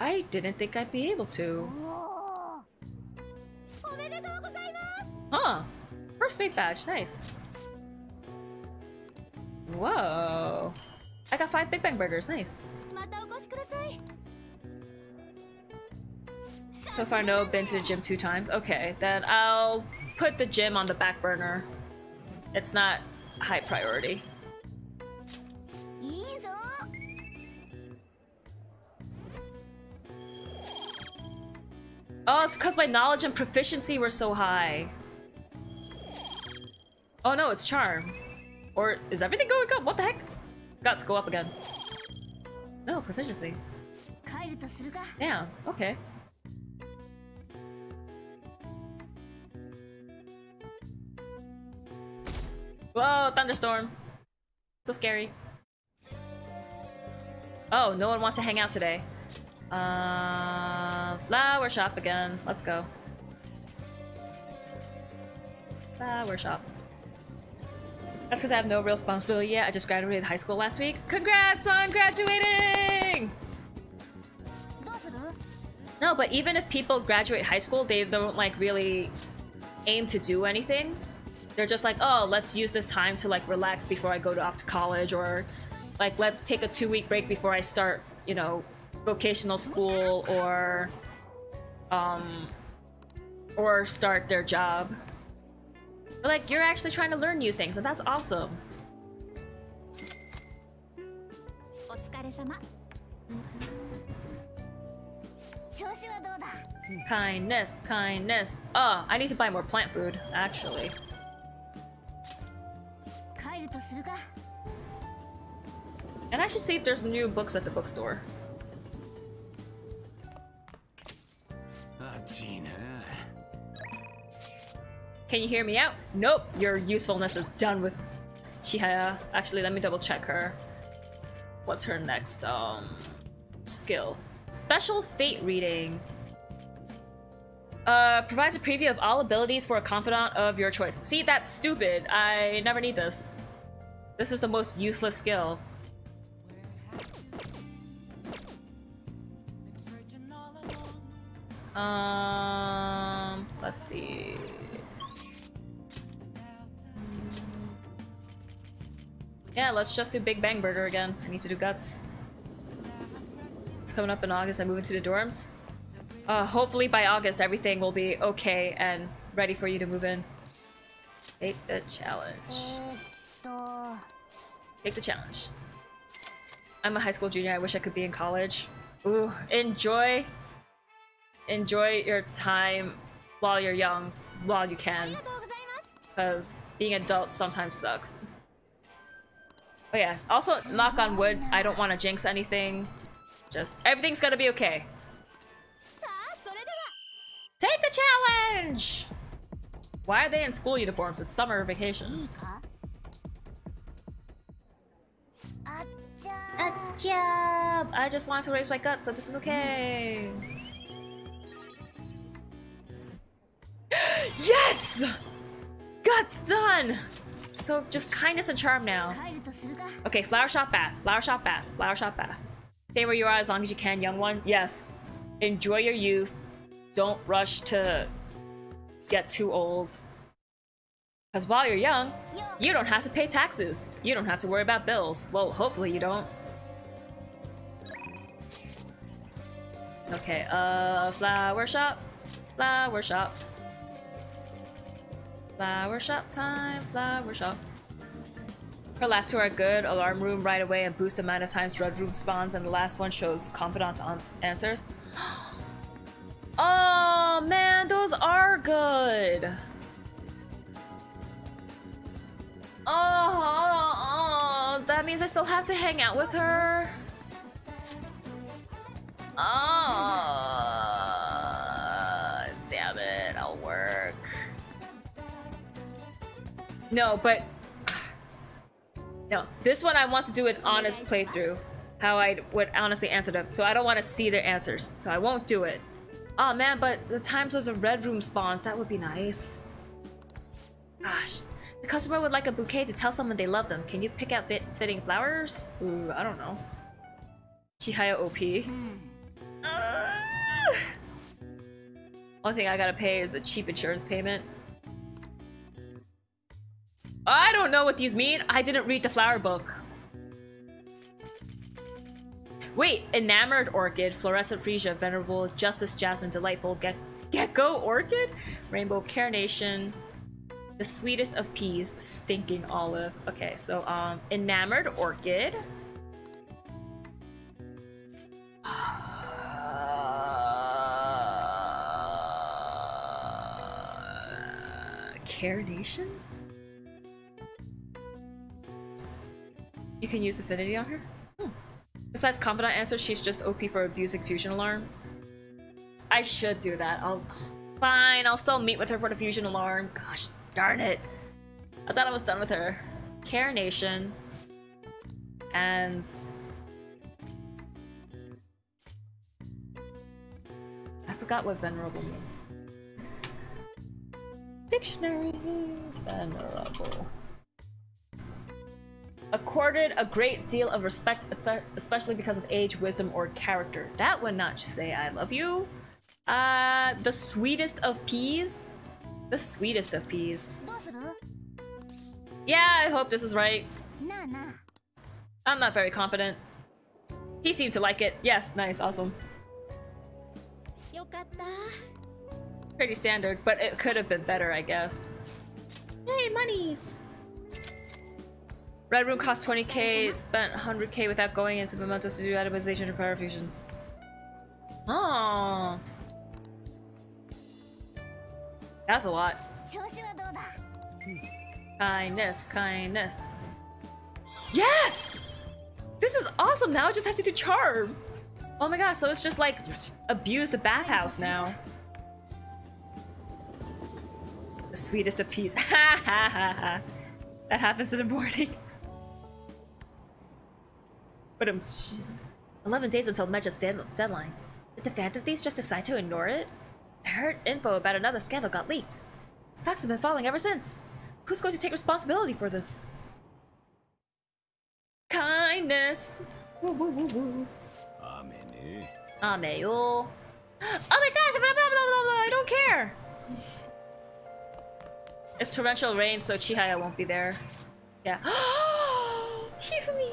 I didn't think I'd be able to. Huh. First mate badge. Nice. Whoa. I got five Big Bang Burgers. Nice. So far, no, been to the gym two times. Okay, then I'll put the gym on the back burner. It's not high priority. Oh, it's because my knowledge and proficiency were so high. Oh no, it's charm. Or is everything going up? What the heck? Gots go up again. No, proficiency. Damn, okay. Whoa, thunderstorm. So scary. Oh, no one wants to hang out today. Uh, flower shop again. Let's go. Flower shop. That's because I have no real responsibility yet. I just graduated high school last week. Congrats on graduating! No, but even if people graduate high school, they don't like really aim to do anything. They're just like, oh, let's use this time to like relax before I go to off to college, or like let's take a two-week break before I start, you know, vocational school or um or start their job. But like you're actually trying to learn new things, and that's awesome. Kindness, kindness. Oh, I need to buy more plant food, actually. And I should see if there's new books at the bookstore. Can you hear me out? Nope, your usefulness is done with Chihaya. Actually, let me double check her. What's her next um skill? Special fate reading. Uh, provides a preview of all abilities for a confidant of your choice. See, that's stupid. I never need this. This is the most useless skill. Um, let's see. Yeah, let's just do Big Bang Burger again. I need to do guts. It's coming up in August. I move into the dorms. Uh, hopefully by August everything will be okay and ready for you to move in. Take the challenge. Take the challenge. I'm a high school junior. I wish I could be in college. Ooh, enjoy. Enjoy your time while you're young, while you can. Because being adult sometimes sucks. Oh yeah, also knock on wood, I don't want to jinx anything. Just everything's gonna be okay. Take the challenge! Why are they in school uniforms? It's summer vacation. A job! I just want to raise my guts, so this is okay. Yes! Guts done! So just kindness and charm now. Okay, flower shop bath, flower shop bath, flower shop bath. Stay where you are as long as you can, young one. Yes. Enjoy your youth. Don't rush to get too old. Because while you're young, you don't have to pay taxes. You don't have to worry about bills. Well, hopefully you don't. Okay, uh, flower shop. Flower shop. Flower shop time. Flower shop. Her last two are good, alarm room right away and boost amount of times drug room spawns, and the last one shows confidants answers. Oh man, those are good. Oh, oh, oh, that means I still have to hang out with her. Oh, damn it, I'll work. No, but no, this one I want to do an honest playthrough, how I would honestly answer them. So I don't want to see their answers, so I won't do it. Oh man, but the times of the red room spawns, that would be nice. Gosh. The customer would like a bouquet to tell someone they love them. Can you pick out fit fitting flowers? Ooh, I don't know. Chihaya O P. Mm. Uh, one thing I gotta pay is a cheap insurance payment. I don't know what these mean. I didn't read the flower book. Wait, enamored orchid, fluorescent freesia, venerable, justice jasmine, delightful, get gecko orchid, rainbow carnation, the sweetest of peas, stinking olive. Okay, so um, enamored orchid. Uh, carnation. You can use affinity on her. Besides confidant answer, she's just O P for abusing fusion alarm. I should do that. I'll fine, I'll still meet with her for the fusion alarm. Gosh darn it. I thought I was done with her. Carnation. And I forgot what venerable means. Dictionary. Venerable. Accorded a great deal of respect, especially because of age, wisdom, or character. That would not say I love you. Uh, the sweetest of peas? The sweetest of peas. Yeah, I hope this is right. I'm not very confident. He seemed to like it. Yes, nice, awesome. Pretty standard, but it could have been better, I guess. Yay, monies! Red room cost twenty K, spent one hundred K without going into Mementos to do atomization and power fusions. Oh, that's a lot. Kindness, kindness. Yes! This is awesome! Now I just have to do charm! Oh my gosh, so it's just like abuse the bathhouse now. The sweetest of peas. Ha ha ha ha. That happens in the morning. But I'm eleven days until Medjed's deadline. Did the Phantom Thieves just decide to ignore it? I heard info about another scandal got leaked. Stocks have been falling ever since. Who's going to take responsibility for this? Kindness. Woo woo woo woo. Amene. Ameo. Oh my gosh! Blah, blah, blah, blah, blah. I don't care. It's torrential rain, so Chihaya won't be there. Yeah. Hifumi!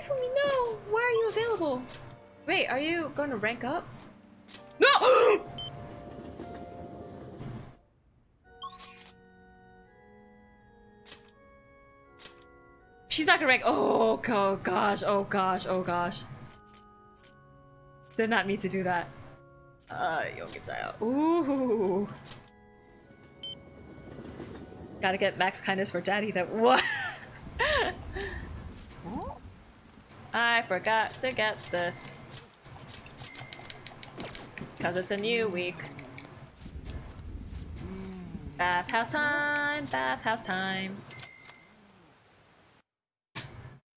Hifumi, no! Why are you available? Wait, are you going to rank up? No! She's not gonna rank- oh, oh gosh, oh gosh, oh gosh. Did not mean to do that. Uh, Yongen-Jaya. Ooh. Gotta get max kindness for daddy that what? I forgot to get this. Cause it's a new week. Bathhouse time! Bathhouse time!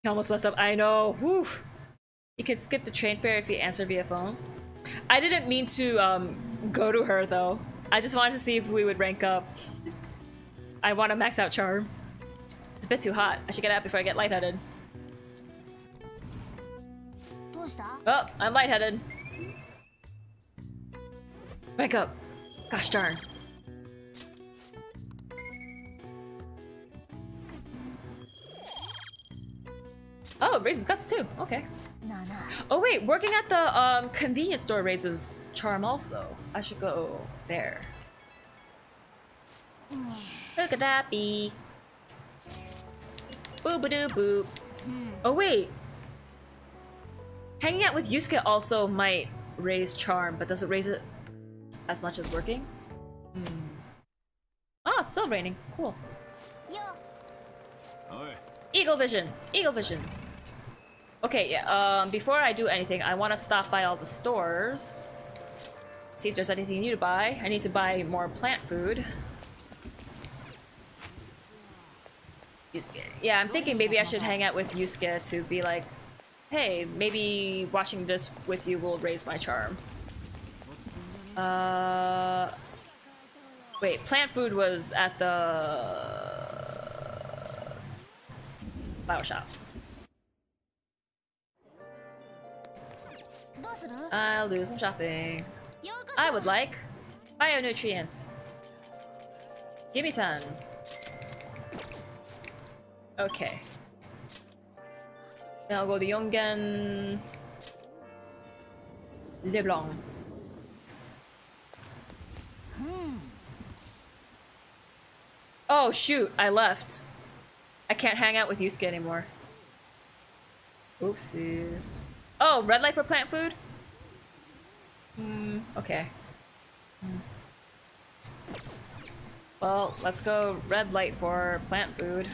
You almost messed up, I know! Whew. You can skip the train fare if you answer via phone. I didn't mean to um, go to her though. I just wanted to see if we would rank up. I want to max out charm. It's a bit too hot. I should get out before I get lightheaded. Oh, I'm lightheaded. Wake up. Gosh darn. Oh, it raises guts too. Okay. Oh wait, working at the um, convenience store raises charm also. I should go there. Look at that bee. Boop-a-doo-boop. Hmm. Oh, wait. Hanging out with Yusuke also might raise charm, but does it raise it as much as working? Hmm. Ah, oh, still raining. Cool. Eagle vision! Eagle vision! Okay, yeah, um, before I do anything, I want to stop by all the stores. See if there's anything new to buy. I need to buy more plant food. Yusuke. Yeah, I'm thinking maybe I should hang out with Yusuke to be like, hey, maybe watching this with you will raise my charm. Uh... Wait, plant food was at the... flower shop. I'll do some shopping. I would like bio-nutrients. Give me time. Okay. Now I'll go to Yongen... Leblanc. Oh shoot, I left. I can't hang out with Yusuke anymore. Oopsies. Oh, red light for plant food? Hmm, okay. Mm. Well, let's go red light for plant food.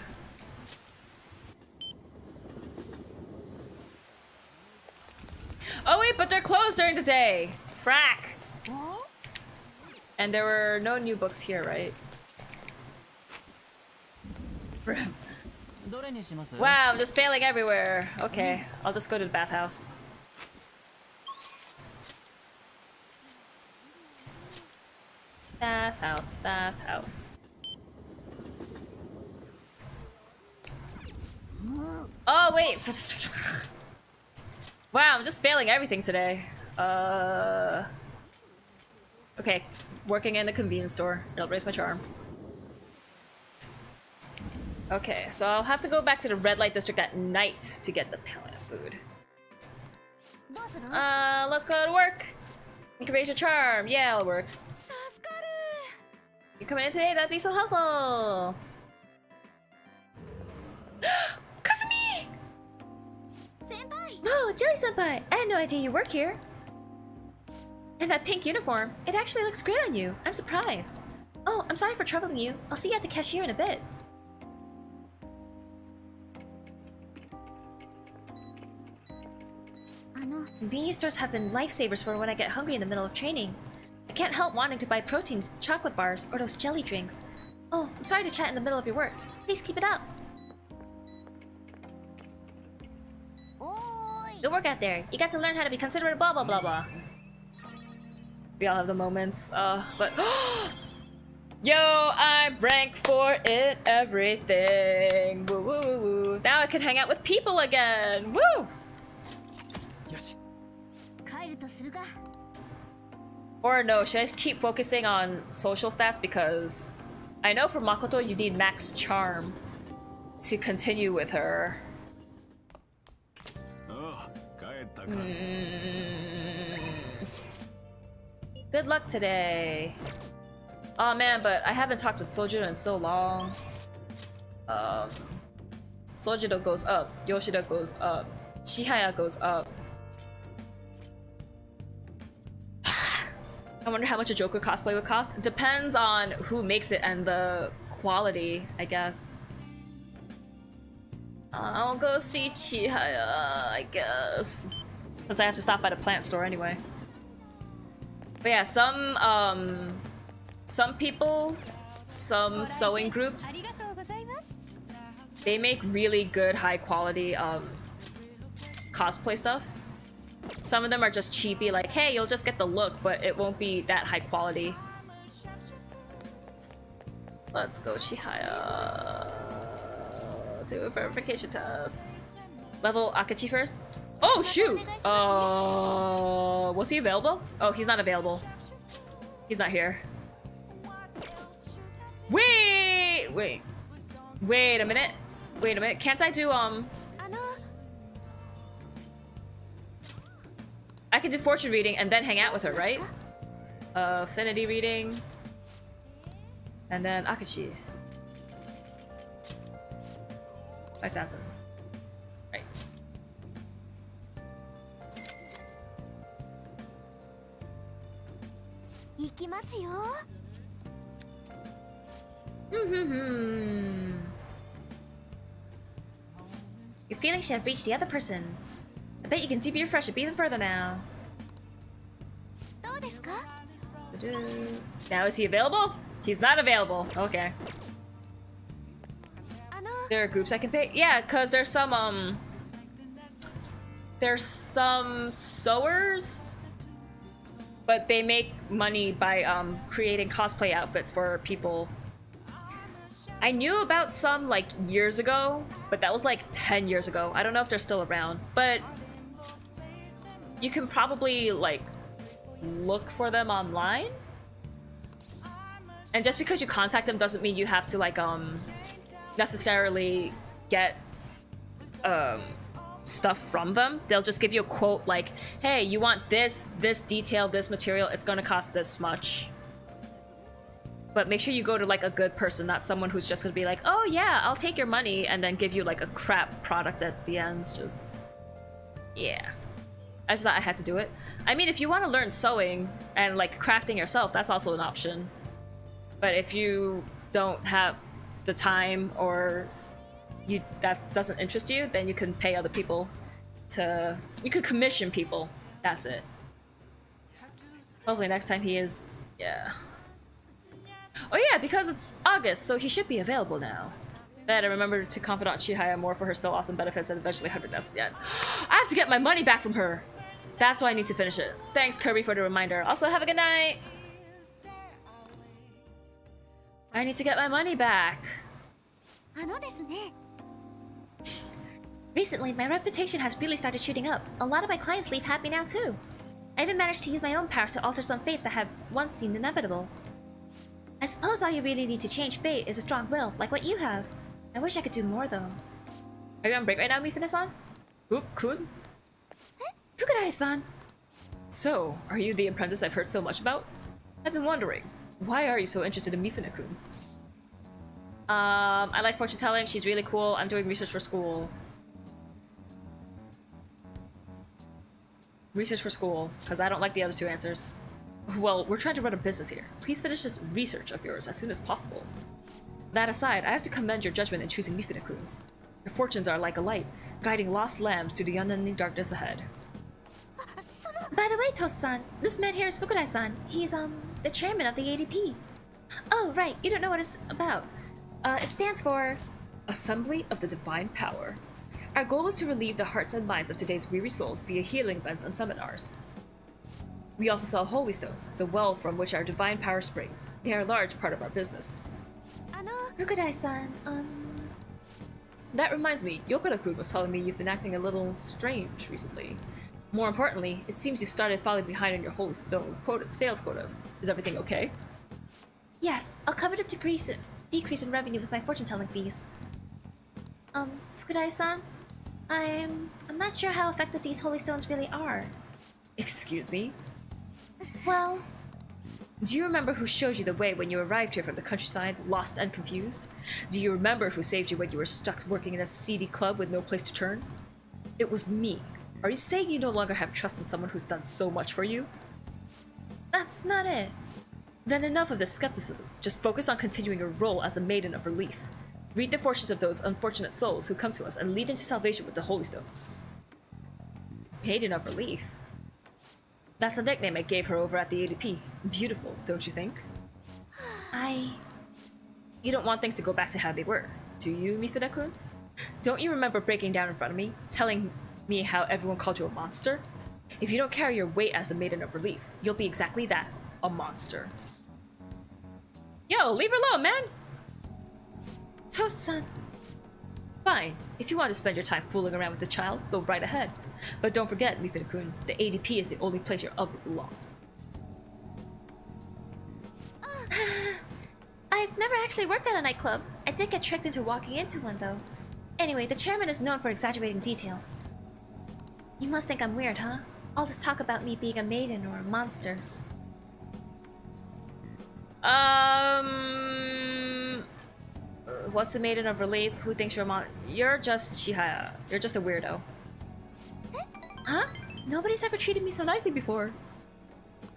Oh wait, but they're closed during the day! Frack! And there were no new books here, right? Wow, I'm just failing everywhere. Okay, I'll just go to the bathhouse. Bathhouse, bathhouse. Oh, wait! Wow, I'm just failing everything today. Uh... Okay, working in the convenience store. It'll raise my charm. Okay, so I'll have to go back to the red light district at night to get the plant food. Uh, let's go to work! You can raise your charm! Yeah, it'll work. You coming in today? That'd be so helpful! Kasumi! Whoa, Jelly-senpai! I had no idea you work here! And that pink uniform, it actually looks great on you! I'm surprised! Oh, I'm sorry for troubling you. I'll see you at the cashier in a bit. Convenience stores have been lifesavers for when I get hungry in the middle of training. I can't help wanting to buy protein, chocolate bars, or those jelly drinks. Oh, I'm sorry to chat in the middle of your work. Please keep it up. Good work out there. You got to learn how to be considerate, blah blah blah blah. We all have the moments. Uh, but yo, I'm rank four in everything. Woo woo woo woo. Now I can hang out with people again. Woo! Or no, should I keep focusing on social stats? Because I know for Makoto you need max charm to continue with her. Oh, mm. Good luck today. Oh man, but I haven't talked with Sojiro in so long. Um, Sojiro goes up, Yoshida goes up, Chihaya goes up. I wonder how much a Joker cosplay would cost. Depends on who makes it and the quality, I guess. Uh, I'll go see Chihaya, I guess. Since I have to stop by the plant store anyway. But yeah, some um, some people, some sewing groups, they make really good, high quality um, cosplay stuff. Some of them are just cheapy, like, hey, you'll just get the look, but it won't be that high quality. Let's go, Chihaya. Do a verification test. Level Akechi first. Oh, shoot! Uh, was he available? Oh, he's not available. He's not here. Wait! Wait. Wait a minute. Wait a minute. Can't I do, um... I could do fortune reading and then hang out with her, right? Uh, affinity reading. And then Akechi. five thousand. Right. Mm-hmm. Your feelings have reached the other person. I bet you can see your friendship even further now. Now is he available? He's not available. Okay. There are groups I can pick? Yeah, because there's some, um... there's some sewers, but they make money by um, creating cosplay outfits for people. I knew about some, like, years ago, but that was, like, ten years ago. I don't know if they're still around, but you can probably, like, look for them online. And just because you contact them doesn't mean you have to, like, um... necessarily get um, stuff from them. They'll just give you a quote like, hey, you want this, this detail, this material, it's gonna cost this much. But make sure you go to like a good person, not someone who's just gonna be like, oh yeah, I'll take your money, and then give you like a crap product at the end. Just, yeah. I just thought I had to do it. I mean, if you want to learn sewing and like crafting yourself, that's also an option. But if you don't have the time, or you that doesn't interest you, then you can pay other people to you could commission people. That's it. Hopefully next time he is. Yeah. Oh yeah, because it's August, so he should be available now. Then I remember to confidant Chihaya more for her still awesome benefits and eventually one hundred deaths again. I have to get my money back from her. That's why I need to finish it. Thanks Kirby for the reminder. Also have a good night. I need to get my money back. Recently, my reputation has really started shooting up. A lot of my clients leave happy now too. I even managed to use my own powers to alter some fates that have once seemed inevitable. I suppose all you really need to change fate is a strong will, like what you have. I wish I could do more though. Are you on break right now, Mifune-san? Oop, kun? Fukurai-san! So, are you the apprentice I've heard so much about? I've been wondering. Why are you so interested in Mifune-kun? Um, I like fortune telling. She's really cool. I'm doing research for school. Research for school, because I don't like the other two answers. Well, we're trying to run a business here. Please finish this research of yours as soon as possible. That aside, I have to commend your judgment in choosing Mifune-kun. Your fortunes are like a light, guiding lost lambs through the unending darkness ahead. By the way, Toast-san, this man here is Fukurai-san. He's, um, the chairman of the A D P. Oh, right, you don't know what it's about. Uh, it stands for... Assembly of the Divine Power. Our goal is to relieve the hearts and minds of today's weary souls via healing events and seminars. We also sell holy stones, the well from which our divine power springs. They are a large part of our business. Fukurai-san, um... That reminds me, Yokura-kun was telling me you've been acting a little strange recently. More importantly, it seems you've started falling behind on your holy stone quota sales quotas. Is everything okay? Yes, I'll cover the decrease in, decrease in revenue with my fortune-telling fees. Um, Fukurai-san, I'm... I'm not sure how effective these holy stones really are. Excuse me? Well... Do you remember who showed you the way when you arrived here from the countryside, lost and confused? Do you remember who saved you when you were stuck working in a seedy club with no place to turn? It was me. Are you saying you no longer have trust in someone who's done so much for you? That's not it. Then enough of this skepticism. Just focus on continuing your role as the Maiden of Relief. Read the fortunes of those unfortunate souls who come to us and lead them to salvation with the Holy Stones. Maiden of Relief? That's a nickname I gave her over at the A D P. Beautiful, don't you think? I... You don't want things to go back to how they were, do you, Mifune-kun? Don't you remember breaking down in front of me, telling me how everyone called you a monster? If you don't carry your weight as the Maiden of Relief, you'll be exactly that, a monster. Yo, leave her alone, man! Toast-san. Fine, if you want to spend your time fooling around with the child, go right ahead. But don't forget, Mifune-kun, the A D P is the only place you're of belong. I've never actually worked at a nightclub. I did get tricked into walking into one, though. Anyway, the chairman is known for exaggerating details. You must think I'm weird, huh? All this talk about me being a maiden or a monster. Um... Uh, What's a maiden of relief? Who thinks you're a mon- You're just Chihaya. You're just a weirdo. Huh? Nobody's ever treated me so nicely before.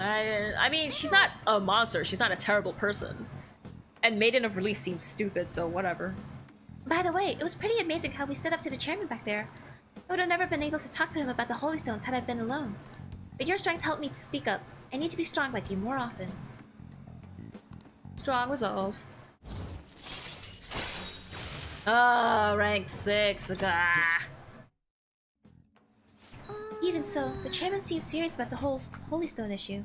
I, I mean, she's not a monster. She's not a terrible person. And maiden of relief seems stupid, so whatever. By the way, it was pretty amazing how we stood up to the chairman back there. I would have never been able to talk to him about the holy stones had I been alone. But your strength helped me to speak up. I need to be strong like you more often. Strong resolve. Oh, rank six. Ah. Even so, the chairman seems serious about the whole holy stone issue.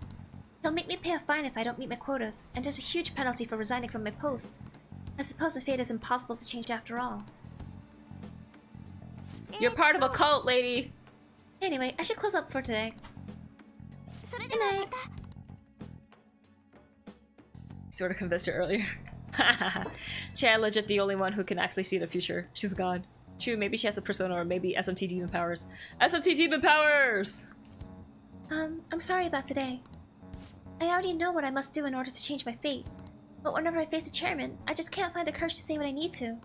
He'll make me pay a fine if I don't meet my quotas, and there's a huge penalty for resigning from my post. I suppose the fate is impossible to change after all. You're part of a cult, lady! Anyway, I should close up for today. Good night! Sort of convinced her earlier. Chihaya legit the only one who can actually see the future. She's gone. True, maybe she has a persona, or maybe S M T demon powers. S M T demon powers! Um, I'm sorry about today. I already know what I must do in order to change my fate. But whenever I face the chairman, I just can't find the courage to say what I need to.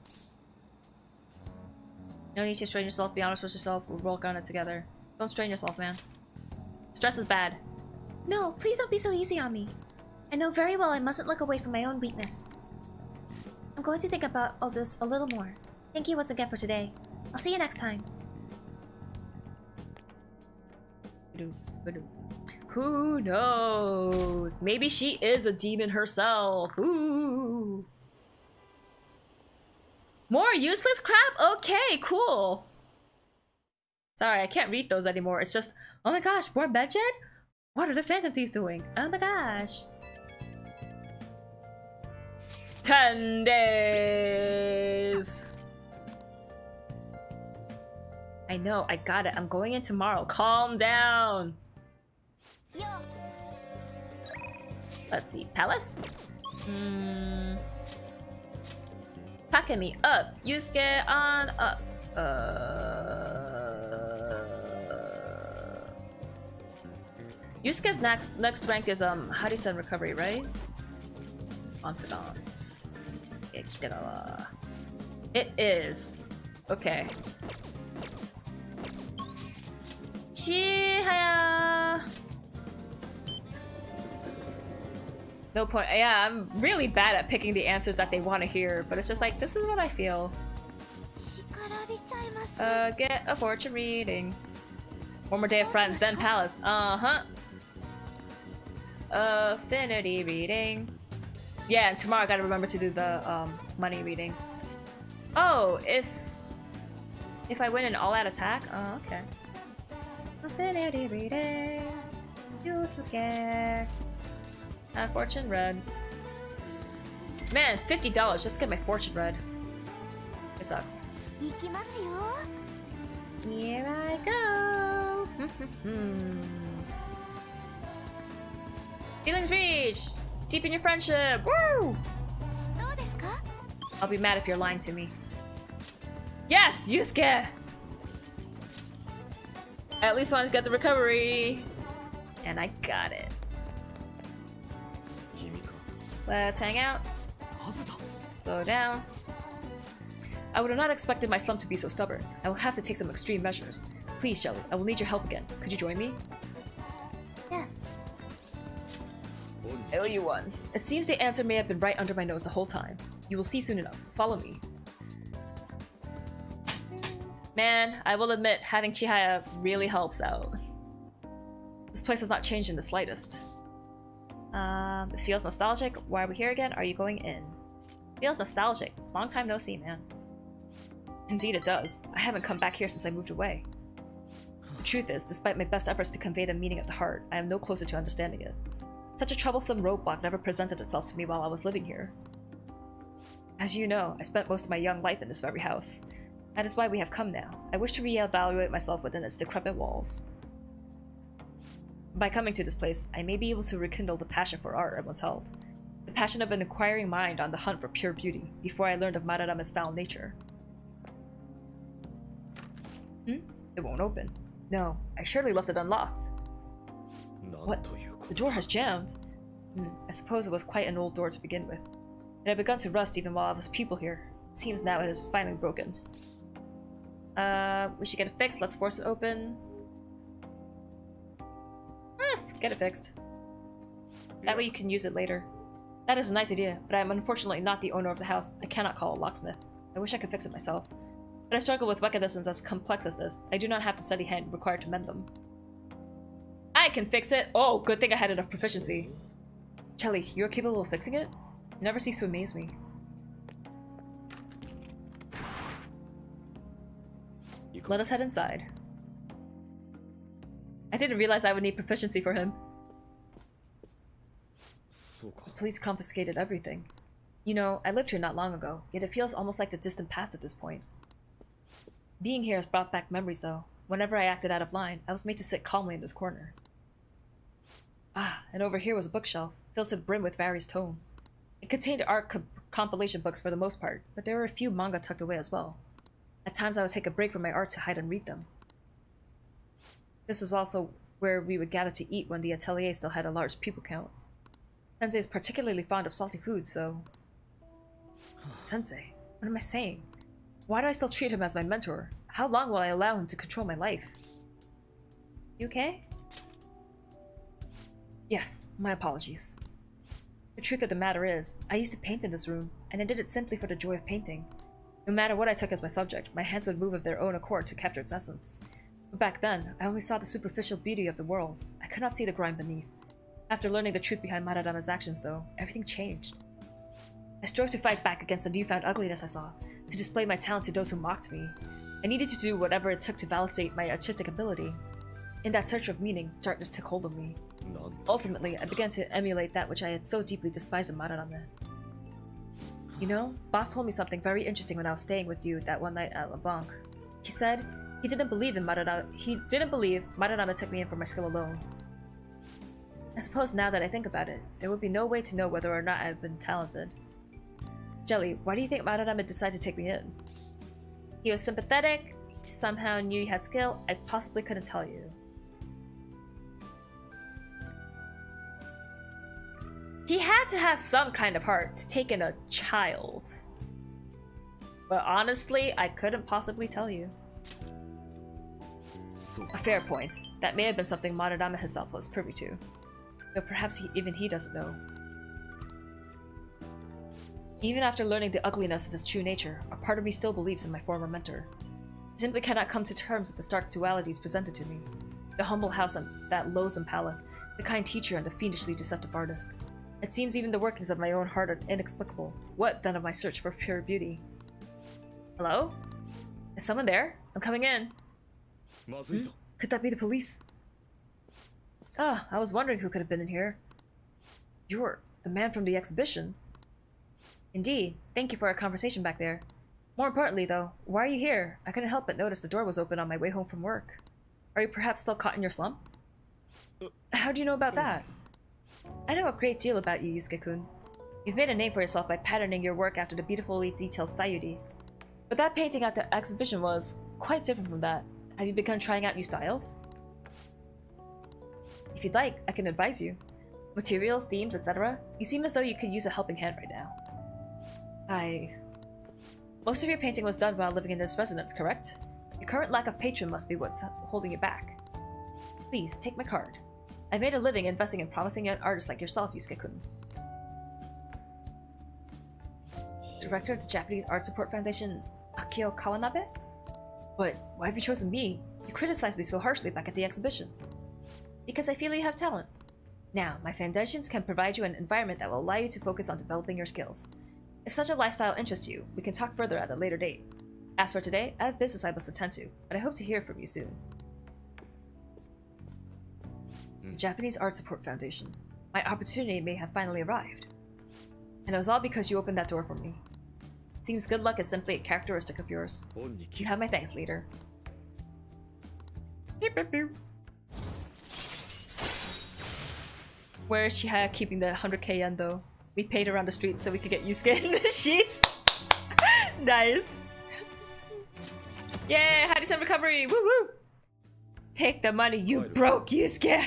No need to strain yourself, be honest with yourself, we'll work on it together. Don't strain yourself, man. Stress is bad. No, please don't be so easy on me. I know very well I mustn't look away from my own weakness. I'm going to think about all this a little more. Thank you once again for today. I'll see you next time. Who knows? Maybe she is a demon herself. Ooh. More useless crap? Okay, cool. Sorry, I can't read those anymore. It's just, oh my gosh, more Medjed? What are the Phantom Thieves doing? Oh my gosh. Ten days. I know, I got it. I'm going in tomorrow. Calm down. Let's see. Palace? Hmm. Takemi up. Yusuke on up. Uh... Yusuke's next next rank is um Harisen recovery, right? Confidence. It is. Okay. Chihaya! No point. Yeah, I'm really bad at picking the answers that they want to hear, but it's just like, this is what I feel. Uh, get a fortune reading. One more day of friends, then palace. Uh-huh. Affinity reading. Yeah, and tomorrow I gotta remember to do the um, money reading. Oh, if if I win an all-out attack? Oh, okay. Affinity reading. Yusuke. Uh, fortune read. Man, fifty dollars just to get my fortune read. It sucks. Here I go. Feelings reached. Deepen your friendship! Woo! I'll be mad if you're lying to me. Yes! Yusuke! I at least wanted to get the recovery. And I got it. Let's hang out. Slow down. I would have not expected my slump to be so stubborn. I will have to take some extreme measures. Please, Jelly, I will need your help again. Could you join me? Yes. I owe you one. It seems the answer may have been right under my nose the whole time. You will see soon enough. Follow me. Man, I will admit, having Chihaya really helps out. This place has not changed in the slightest. Um, it feels nostalgic. Why are we here again? Are you going in? Feels nostalgic. Long time no see, man. Indeed it does. I haven't come back here since I moved away. The truth is, despite my best efforts to convey the meaning of the heart, I am no closer to understanding it. Such a troublesome roadblock never presented itself to me while I was living here. As you know, I spent most of my young life in this very house. That is why we have come now. I wish to reevaluate myself within its decrepit walls. By coming to this place, I may be able to rekindle the passion for art I once held. The passion of an inquiring mind on the hunt for pure beauty, before I learned of Madarame's foul nature. Hmm? It won't open. No, I surely left it unlocked. What? The door has jammed. Hmm, I suppose it was quite an old door to begin with. It had begun to rust even while I was a pupil here. seems now it is finally broken. Uh, we should get it fixed. Let's force it open. Ah, get it fixed. That way you can use it later. That is a nice idea, but I am unfortunately not the owner of the house. I cannot call a locksmith. I wish I could fix it myself. But I struggle with mechanisms as complex as this. I do not have the steady hand required to mend them. I can fix it! Oh, good thing I had enough proficiency. Jelly, you're capable of fixing it? You never cease to amaze me. Let us head inside. I didn't realize I would need proficiency for him. The police confiscated everything. You know, I lived here not long ago, yet it feels almost like the distant past at this point. Being here has brought back memories, though. Whenever I acted out of line, I was made to sit calmly in this corner. Ah, and over here was a bookshelf, filled to the brim with various tomes. It contained art co compilation books for the most part, but there were a few manga tucked away as well. At times I would take a break from my art to hide and read them. This was also where we would gather to eat when the atelier still had a large pupil count. Sensei is particularly fond of salty food, so... Sensei? What am I saying? Why do I still treat him as my mentor? How long will I allow him to control my life? You okay? Yes, my apologies. The truth of the matter is, I used to paint in this room, and I did it simply for the joy of painting. No matter what I took as my subject, my hands would move of their own accord to capture its essence. But back then, I only saw the superficial beauty of the world. I could not see the grime beneath. After learning the truth behind Madarame's actions, though, everything changed. I strove to fight back against the newfound ugliness I saw, to display my talent to those who mocked me. I needed to do whatever it took to validate my artistic ability. In that search of meaning, darkness took hold of me. Ultimately, I began to emulate that which I had so deeply despised in Madarame. You know, Boss told me something very interesting when I was staying with you that one night at Leblanc. He said he didn't believe in Madarame. He didn't believe Madarame took me in for my skill alone. I suppose now that I think about it, there would be no way to know whether or not I have been talented. Jelly, why do you think Madarame decided to take me in? He was sympathetic, he somehow knew you had skill, I possibly couldn't tell you. He had to have some kind of heart to take in a child. But honestly, I couldn't possibly tell you. A fair point. That may have been something Madarame herself was privy to. Though perhaps he, even he doesn't know. Even after learning the ugliness of his true nature, a part of me still believes in my former mentor. I simply cannot come to terms with the stark dualities presented to me. The humble house and that loathsome palace, the kind teacher and the fiendishly deceptive artist. It seems even the workings of my own heart are inexplicable. What then of my search for pure beauty? Hello? Is someone there? I'm coming in. Hmm? Could that be the police? Ah, oh, I was wondering who could have been in here. You're the man from the exhibition? Indeed. Thank you for our conversation back there. More importantly, though, why are you here? I couldn't help but notice the door was open on my way home from work. Are you perhaps still caught in your slump? How do you know about that? I know a great deal about you, Yusuke-kun. You've made a name for yourself by patterning your work after the beautifully detailed Sayuri. But that painting at the exhibition was quite different from that. Have you begun trying out new styles? If you'd like, I can advise you. Materials, themes, et cetera. You seem as though you could use a helping hand right now. I... Most of your painting was done while living in this residence, correct? Your current lack of patron must be what's holding you back. Please, take my card. I made a living investing in promising young artists like yourself, Yusuke-kun. Director of the Japanese Art Support Foundation, Akio Kawanabe? But why have you chosen me? You criticized me so harshly back at the exhibition. Because I feel you have talent. Now, my foundations can provide you an environment that will allow you to focus on developing your skills. If such a lifestyle interests you, we can talk further at a later date. As for today, I have business I must attend to, but I hope to hear from you soon. Mm. The Japanese Art Support Foundation. My opportunity may have finally arrived. And it was all because you opened that door for me. It seems good luck is simply a characteristic of yours. You have my thanks, leader. Where is Chihaya keeping the one hundred K yen though? We paid around the street so we could get Yusuke in the sheets. Nice. Yay, howdy some recovery. Woo woo. Take the money, you broke Yusuke.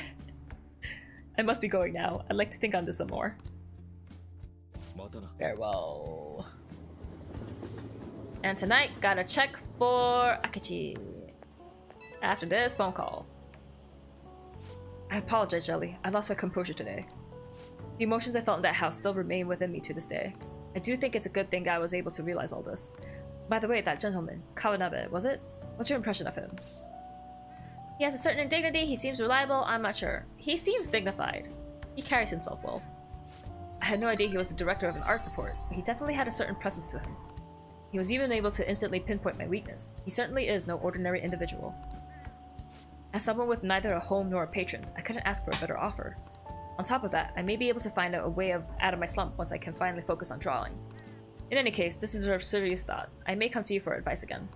I must be going now. I'd like to think on this some more. Farewell. And tonight, gotta check for Akechi. After this phone call. I apologize, Jelly. I lost my composure today. The emotions I felt in that house still remain within me to this day. I do think it's a good thing I was able to realize all this. By the way, that gentleman, Kawanabe, was it? What's your impression of him? He has a certain dignity, he seems reliable, I'm not sure. He seems dignified. He carries himself well. I had no idea he was the director of an art support, but he definitely had a certain presence to him. He was even able to instantly pinpoint my weakness. He certainly is no ordinary individual. As someone with neither a home nor a patron, I couldn't ask for a better offer. On top of that, I may be able to find out a way of, out of my slump once I can finally focus on drawing. In any case, this is a serious thought. I may come to you for advice again.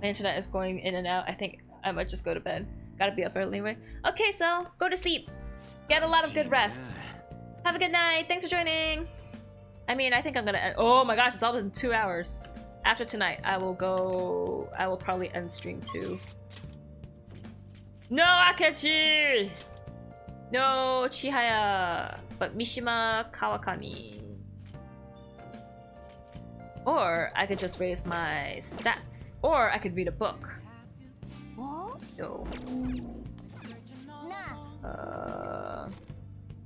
My internet is going in and out. I think I might just go to bed. Gotta be up early anyway. Okay, so go to sleep. Get a lot of good rest. Have a good night. Thanks for joining. I mean, I think I'm gonna end. Oh my gosh, it's all been two hours. After tonight, I will go. I will probably end stream too. No Akechi! No Chihaya! But Mishima Kawakami. Or I could just raise my stats. Or I could read a book. No. Uh,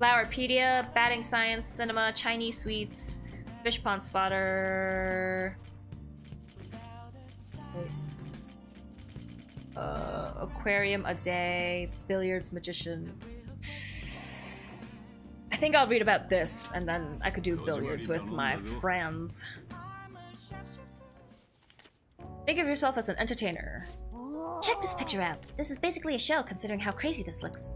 Flowerpedia, batting science, cinema, Chinese sweets, fish pond spotter. Wait. Uh, aquarium a day, billiards magician. I think I'll read about this and then I could do billiards with my friends. Think of yourself as an entertainer. Check this picture out. This is basically a show considering how crazy this looks.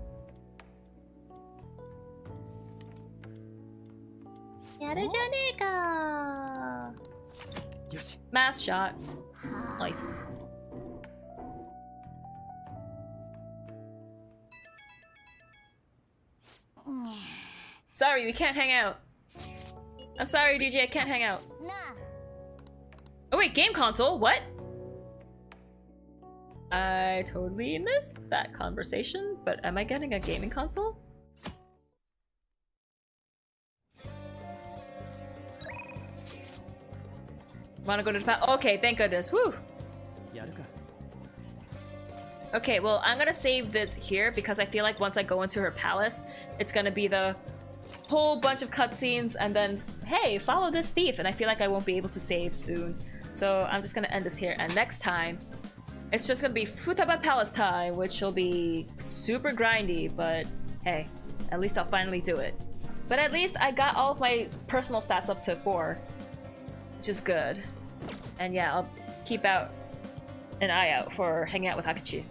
Mass shot. Nice. Sorry, we can't hang out. I'm sorry, D J, I can't hang out. Oh wait, game console? What? I totally missed that conversation, but am I getting a gaming console? Wanna go to the path? Okay, thank goodness. Woo! Okay, well, I'm gonna save this here because I feel like once I go into her palace, it's gonna be the whole bunch of cutscenes and then, hey, follow this thief, and I feel like I won't be able to save soon. So I'm just gonna end this here, and next time, it's just gonna be Futaba Palace time, which will be super grindy, but hey, at least I'll finally do it. But at least I got all of my personal stats up to four, which is good. And yeah, I'll keep out an eye out for hanging out with Akechi.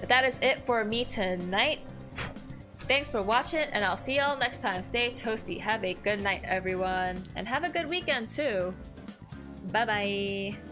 But that is it for me tonight. Thanks for watching, and I'll see y'all next time. Stay toasty, have a good night everyone, and have a good weekend too. Bye bye.